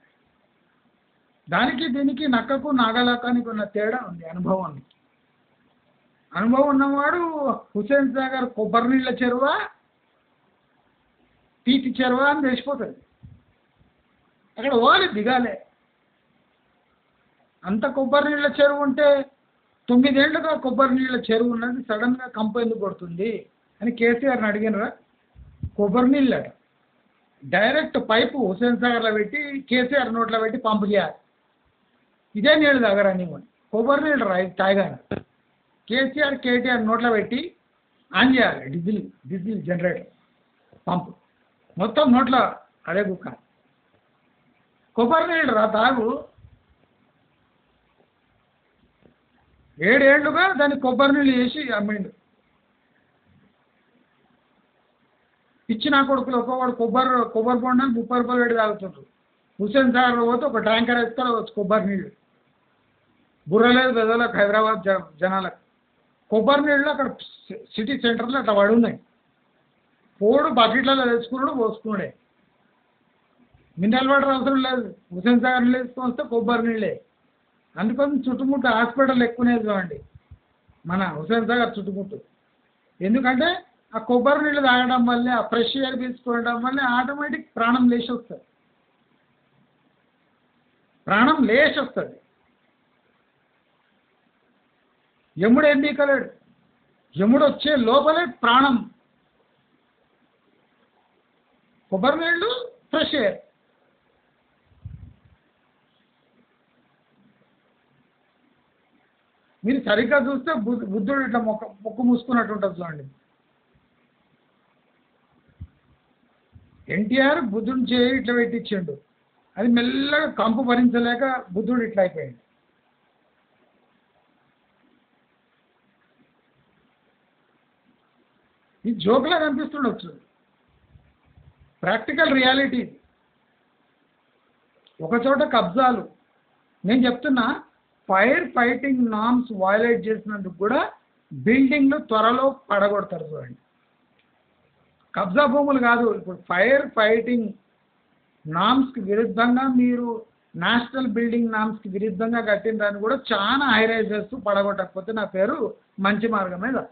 దానికి దీనికి నక్కకు నాగలాకానికి ఉన్న తేడా ఉంది అనుభవానికి. అనుభవం ఉన్నవాడు హుస్సేన్ సాగర్ కొబ్బరి నీళ్ళ చెరువ తీపి చెరువ అని తెలిసిపోతుంది. అక్కడ ఓలి దిగాలే. అంత కొబ్బరి నీళ్ళ చెరువు ఉంటే 9 ఏళ్లుగా కొబ్బరి నీళ్ళ చెరువు ఉన్నది సడన్గా కంపెనీ కొడుతుంది అని కేసీఆర్ని అడిగినరా? కొబ్బరి నీళ్ళు అట డైరెక్ట్ పైపు హుస్సేన్ సాగర్లో పెట్టి కేసీఆర్ నోట్లో పెట్టి పంపు చేయాలి. ఇదే నీళ్ళు తాగరా నీవు? కొబ్బరి నీళ్ళు తాగాను కేసీఆర్ కేటీఆర్ నోట్లో పెట్టి ఆన్ చేయాలి. డీజిల్ జనరేటర్ పంపు మొత్తం నోట్లో అదే కుక్క. కొబ్బరి నీళ్ళు రా తాగు. 7 ఏళ్లుగా దాన్ని కొబ్బరి నీళ్ళు వేసి అమ్మిండు. ఇచ్చిన కొడుకులు ఒక్కొక్కడు కొబ్బరి బొండాలు 30 రూపాయలు పెట్టి తాగుతుండ్రు. హుస్సేన్ సాగర్లో పోతే ఒక ట్యాంకర్ వేసుకొని వచ్చి కొబ్బరి నీళ్ళు. బుర్రలేదు పెద్దలకు హైదరాబాద్ జనాలకు. కొబ్బరి నీళ్ళు అక్కడ సిటీ సెంటర్లో అట్లా పడి ఉన్నాయి. పోడు బకెట్లలో వేసుకున్నాడు పోసుకున్నాడే. మినరల్ వాటర్ అవసరం లేదు. హుస్సేన్ సాగర్ నీళ్ళు వేసుకొని వస్తే కొబ్బరి నీళ్ళే. అందుకోసం చుట్టుముట్టు హాస్పిటల్ ఎక్కువనే చూడండి మన హుస్సేన్ సాగర్ చుట్టుముట్టు. ఎందుకంటే ఆ కొబ్బరి నీళ్ళు తాగడం వల్ల ఆ ఫ్రెష్ ఎయిర్ తీసుకోవడం వల్ల ఆటోమేటిక్ ప్రాణం లేచి వస్తుంది. యముడు ఏం తీకలేడు, యముడు వచ్చే లోపలే ప్రాణం. కొబ్బరి నీళ్ళు ఫ్రెష్ ఎయిర్. మీరు సరిగ్గా చూస్తే బుద్ధుడు ఇట్లా మొక్కు మూసుకున్నట్టు ఉంటుంది చూడండి. ఎన్టీఆర్ బుద్ధుడిని చేయి ఇట్లా పెట్టించాడు, అది మెల్లగా కంపు భరించలేక బుద్ధుడు ఇట్లా అయిపోయాడు. ఇది జోక్లా కనిపిస్తుండొచ్చు, ప్రాక్టికల్ రియాలిటీ. ఒకచోట కబ్జాలు, నేను చెప్తున్నా ఫైర్ ఫైటింగ్ నామ్స్ వయలేట్ చేసినందుకు కూడా బిల్డింగ్లు త్వరలో పడగొడతారు. చూడండి, కబ్జా భూములు కాదు, ఇప్పుడు ఫైర్ ఫైటింగ్ నామ్స్కి విరుద్ధంగా మీరు నేషనల్ బిల్డింగ్ నామ్స్కి విరుద్ధంగా కట్టిన దాన్ని కూడా చాలా హైరైజ్ చేస్తూ పడగొట్టకపోతే నా పేరు మంచి మార్గమే కాదు.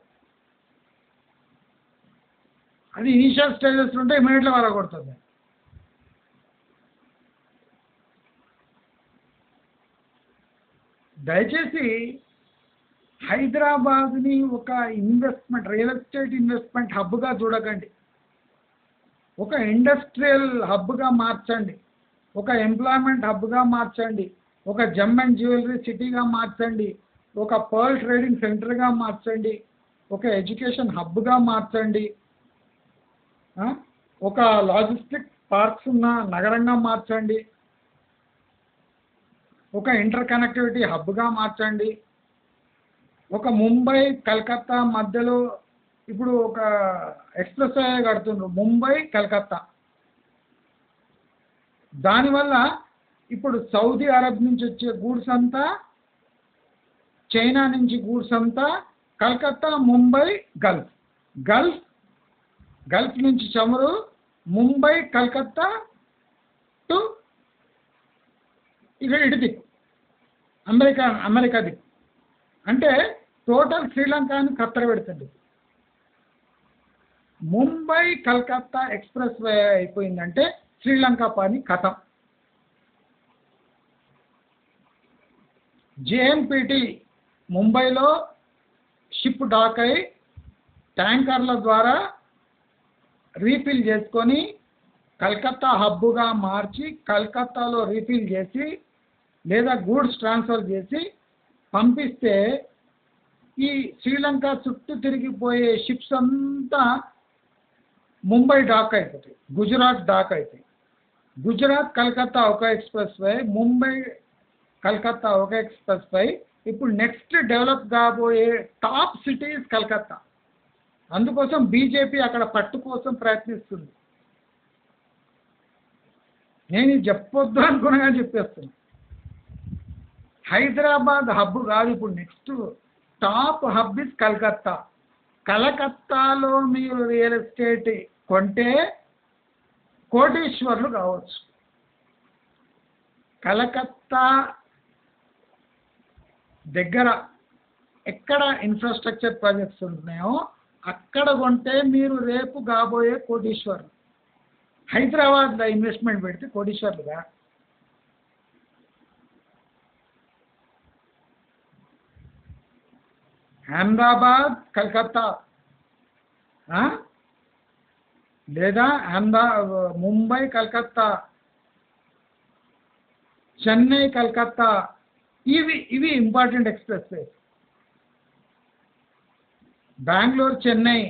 అది ఇనీషియల్ స్టేజెస్ ఉంటే ఇమీడియట్లో పడగొడుతుంది. దయచేసి హైదరాబాద్ని ఒక ఇన్వెస్ట్మెంట్, రియల్ ఎస్టేట్ ఇన్వెస్ట్మెంట్ హబ్గా చూడకండి, ఒక ఇండస్ట్రియల్ హబ్గా మార్చండి, ఒక ఎంప్లాయ్మెంట్ హబ్గా మార్చండి, ఒక జమ్ అండ్ జ్యువెలరీ సిటీగా మార్చండి, ఒక పర్ల్ ట్రేడింగ్ సెంటర్గా మార్చండి, ఒక ఎడ్యుకేషన్ హబ్గా మార్చండి, ఒక లాజిస్టిక్ పార్క్స్ ఉన్న నగరంగా మార్చండి, ఒక ఇంటర్ కనెక్టివిటీ హబ్గా మార్చండి, ఒక ముంబై కలకత్తా మధ్యలో ఇప్పుడు ఒక ఎక్స్ప్రెస్ వే కడుతున్నారు ముంబై కలకత్తా. దానివల్ల ఇప్పుడు సౌదీ అరబ్ నుంచి వచ్చే గూడ్స్ అంతా, చైనా నుంచి గూడ్స్ అంతా Calcutta Mumbai Gulf, Gulf Gulf నుంచి చమురు ముంబై కలకత్తా టు ఇక్కడ ఇటు దిక్కు అమెరికా, అమెరికా దిక్కు, అంటే టోటల్ శ్రీలంకను కత్తెర పెడుతుంది. ముంబై కలకత్తా ఎక్స్ప్రెస్ వే అయిపోయిందంటే శ్రీలంక పని కథం. జేఎన్పీటీ ముంబైలో షిప్ డాక్ అయి ట్యాంకర్ల ద్వారా రీఫిల్ చేసుకొని కలకత్తా హబ్బుగా మార్చి కలకత్తాలో రీఫిల్ చేసి లేదా గూడ్స్ ట్రాన్స్ఫర్ చేసి పంపిస్తే ఈ శ్రీలంక చుట్టూ తిరిగిపోయే షిప్స్ అంతా ముంబై డాక్ అయిపోతాయి, గుజరాత్ డాక్ అవుతాయి. గుజరాత్ కలకత్తా ఒక ఎక్స్ప్రెస్ వే, ముంబై కలకత్తా ఒక ఎక్స్ప్రెస్ వే. ఇప్పుడు నెక్స్ట్ డెవలప్ కాబోయే టాప్ సిటీస్ కలకత్తా, అందుకోసం బీజేపీ అక్కడ పట్టు కోసం ప్రయత్నిస్తుంది. నేను చెప్పొద్దు అనుకున్నా చెప్పేస్తున్నా, హైదరాబాద్ హబ్ కాదు ఇప్పుడు next top hub is Calcutta. కలకత్తాలో మీరు రియల్ ఎస్టేట్ కొంటే కోటీశ్వర్లు కావచ్చు. కలకత్తా దగ్గర ఎక్కడ ఇన్ఫ్రాస్ట్రక్చర్ ప్రాజెక్ట్స్ ఉన్నాయో అక్కడ కొంటే మీరు రేపు కాబోయే కోటీశ్వర్లు. హైదరాబాద్లో ఇన్వెస్ట్మెంట్ పెడితే కోటీశ్వర్లుగా. అహ్మదాబాద్ కలకత్తా లేదా ముంబై కలకత్తా, చెన్నై కలకత్తా, ఇవి important expressway. Bengaluru Chennai,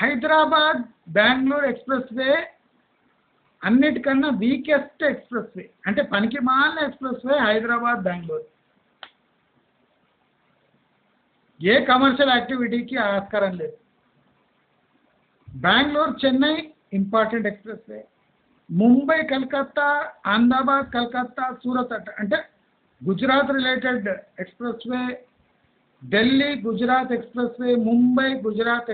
Hyderabad Bengaluru expressway అన్నిటికన్నా వీకెస్ట్ ఎక్స్ప్రెస్ వే, అంటే పనికి మాలిన ఎక్స్ప్రెస్ వే హైదరాబాద్ బెంగళూరు. ఏ కమర్షియల్ యాక్టివిటీకి ఆస్కారం లేదు. Bengaluru Chennai important expressway, Mumbai Calcutta, Ahmedabad Calcutta, Surat అంటే Gujarat related expressway, Delhi Gujarat expressway, Mumbai Gujarat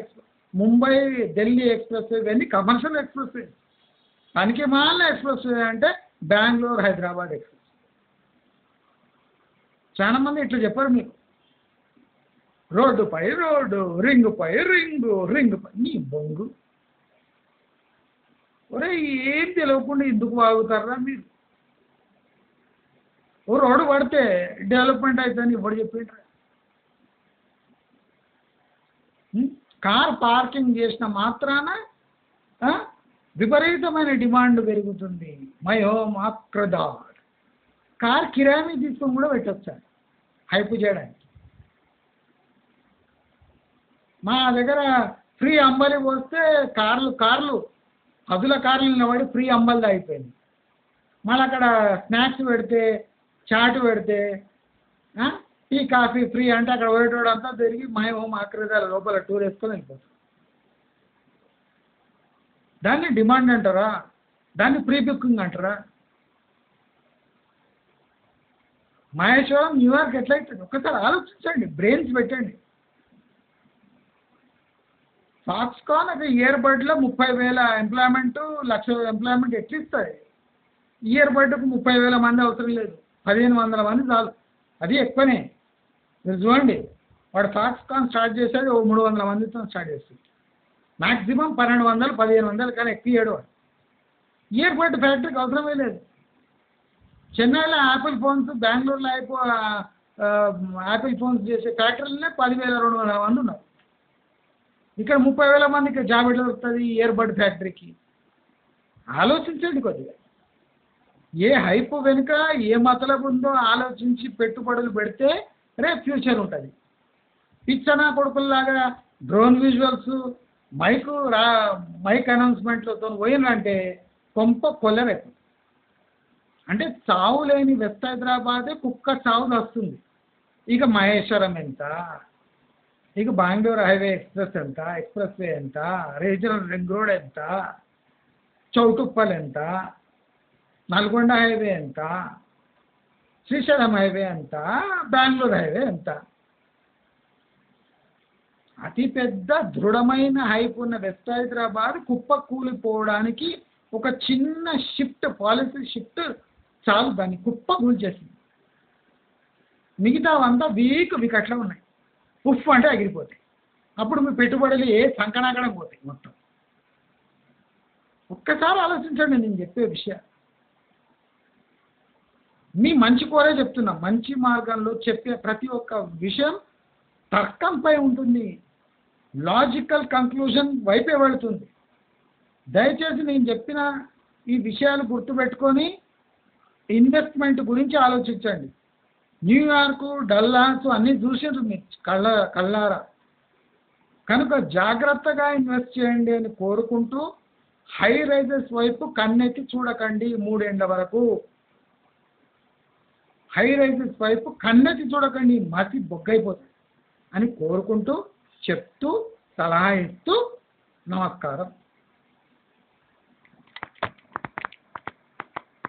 Mumbai Delhi expressway, ఇవన్నీ కమర్షియల్ ఎక్స్ప్రెస్ వే. పనికి మాలిన ఎక్స్ప్రెస్ వే అంటే బెంగళూరు హైదరాబాద్ ఎక్స్ప్రెస్. చాలామంది ఇట్లా చెప్పారు మీకు, రోడ్డుపై రోడ్డు, రింగుపై రింగు, రింగుపై నీ బొంగు. ఒరే ఏం తెలియకుండా ఎందుకు వాగుతారా మీరు? ఓ రోడ్డు పడితే డెవలప్మెంట్ అవుతుందని ఇప్పుడు చెప్పిండ్రా. కార్ పార్కింగ్ చేసిన మాత్రాన విపరీతమైన డిమాండ్ పెరుగుతుంది. మై హోమ్ అక్రదార్ కార్ కిరాణీ తీసుకొని కూడా పెట్టొచ్చాను హైపు చేయడానికి. మా దగ్గర ఫ్రీ అంబలి పోస్తే కార్లు పదుల కార్లు నిలబడి ఫ్రీ అంబలిది అయిపోయింది. మళ్ళీ అక్కడ స్నాక్స్ పెడితే చాట్ పెడితే టీ కాఫీ ఫ్రీ అంటే అక్కడ పోయేటోడు అంతా తిరిగి మై హోమ్ ఆక్రదాల లోపల టూర్ వేసుకొని వెళ్ళిపోతారు. దాన్ని డిమాండ్ అంటారా? దాన్ని ప్రీ బుకింగ్ అంటారా? మహేశ్వరం న్యూయార్క్ ఎట్లా అవుతుంది? ఒక్కసారి ఆలోచించండి, బ్రెయిన్స్ పెట్టండి. ఫాక్స్కాన్ అది ఇయర్బడ్లో 30,000 ఎంప్లాయ్మెంట్, 1,00,000 ఎంప్లాయ్మెంట్ ఎట్లా ఇస్తుంది? ఇయర్బడ్కు 30,000 మంది అవసరం లేదు, 1,500 మంది చాలు. అది ఎక్కువనే. మీరు చూడండి, వాడు ఫాక్స్కాన్ స్టార్ట్ చేసేది 300 మందితో స్టార్ట్ చేస్తుంది, మ్యాక్సిమం 1,200, 1,500, కానీ ఎక్కువ ఏడు వాడు. ఇయర్బడ్ ఫ్యాక్టరీకి అవసరమే లేదు. చెన్నైలో యాపిల్ ఫోన్స్, బెంగళూరులో యాపిల్ ఫోన్స్ చేసే ఫ్యాక్టరీలనే 10,200 మంది ఉన్నారు. ఇక్కడ 30,000 మందికి జాబ్ ఎట్లా దొరుకుతుంది ఇయర్బడ్ ఫ్యాక్టరీకి? ఆలోచించండి కొద్దిగా. ఏ హైప్ వెనుక ఏ మతలబు ఉందో ఆలోచించి పెట్టుబడులు పెడితే రేపు ఫ్యూచర్ ఉంటుంది. పిచ్చనా కొడుకుల్లాగా డ్రోన్ విజువల్స్, మైక్ అనౌన్స్మెంట్లతో పోయినంటే కొంప కొల్లరేపు. అంటే చావు లేని వెస్ట్ హైదరాబాదే కుక్క చావు వస్తుంది. ఇక మహేశ్వరం ఎంత, ఇక బెంగళూరు హైవే ఎక్స్ప్రెస్ ఎంత, ఎక్స్ప్రెస్ వే ఎంత, రీజనల్ రింగ్ రోడ్ ఎంత, చౌటుప్పల్ ఎంత, నల్గొండ హైవే ఎంత, శ్రీశైలం హైవే ఎంత, బెంగళూరు హైవే ఎంత. అతిపెద్ద దృఢమైన హైప్ ఉన్న వెస్ట్ హైదరాబాద్ కుప్ప కూలిపోవడానికి ఒక చిన్న షిఫ్ట్, పాలసీ షిఫ్ట్ చాలు దాన్ని కుప్ప కూల్ చేసింది. మిగతా అంతా వీక్ అట్లా ఉన్నాయి, ఉఫ్ అంటే ఎగిరిపోతాయి. అప్పుడు మీ పెట్టుబడులు ఏ సంకనాకడం పోతాయి మొత్తం. ఒక్కసారి ఆలోచించండి నేను చెప్పే విషయం. మీ మంచి కోరే చెప్తున్నా. మంచి మార్గంలో చెప్పే ప్రతి ఒక్క విషయం తర్కంపై ఉంటుంది, లాజికల్ కంక్లూజన్ వైపే వెళుతుంది. దయచేసి నేను చెప్పిన ఈ విషయాలు గుర్తుపెట్టుకొని ఇన్వెస్ట్మెంట్ గురించి ఆలోచించండి. న్యూయార్కు, డల్లాస్ అన్నీ చూసారు మీరు కళ్ళారా, కనుక జాగ్రత్తగా ఇన్వెస్ట్ చేయండి అని కోరుకుంటూ హై రైజెస్ వైపు కన్నెత్తి చూడకండి. 3 ఏళ్ల వరకు హై రైజెస్ వైపు కన్నెత్తి చూడకండి, మతి బొగ్గైపోతుంది అని కోరుకుంటూ, చెప్తూ, సలహా ఇస్తూ, నమస్కారం.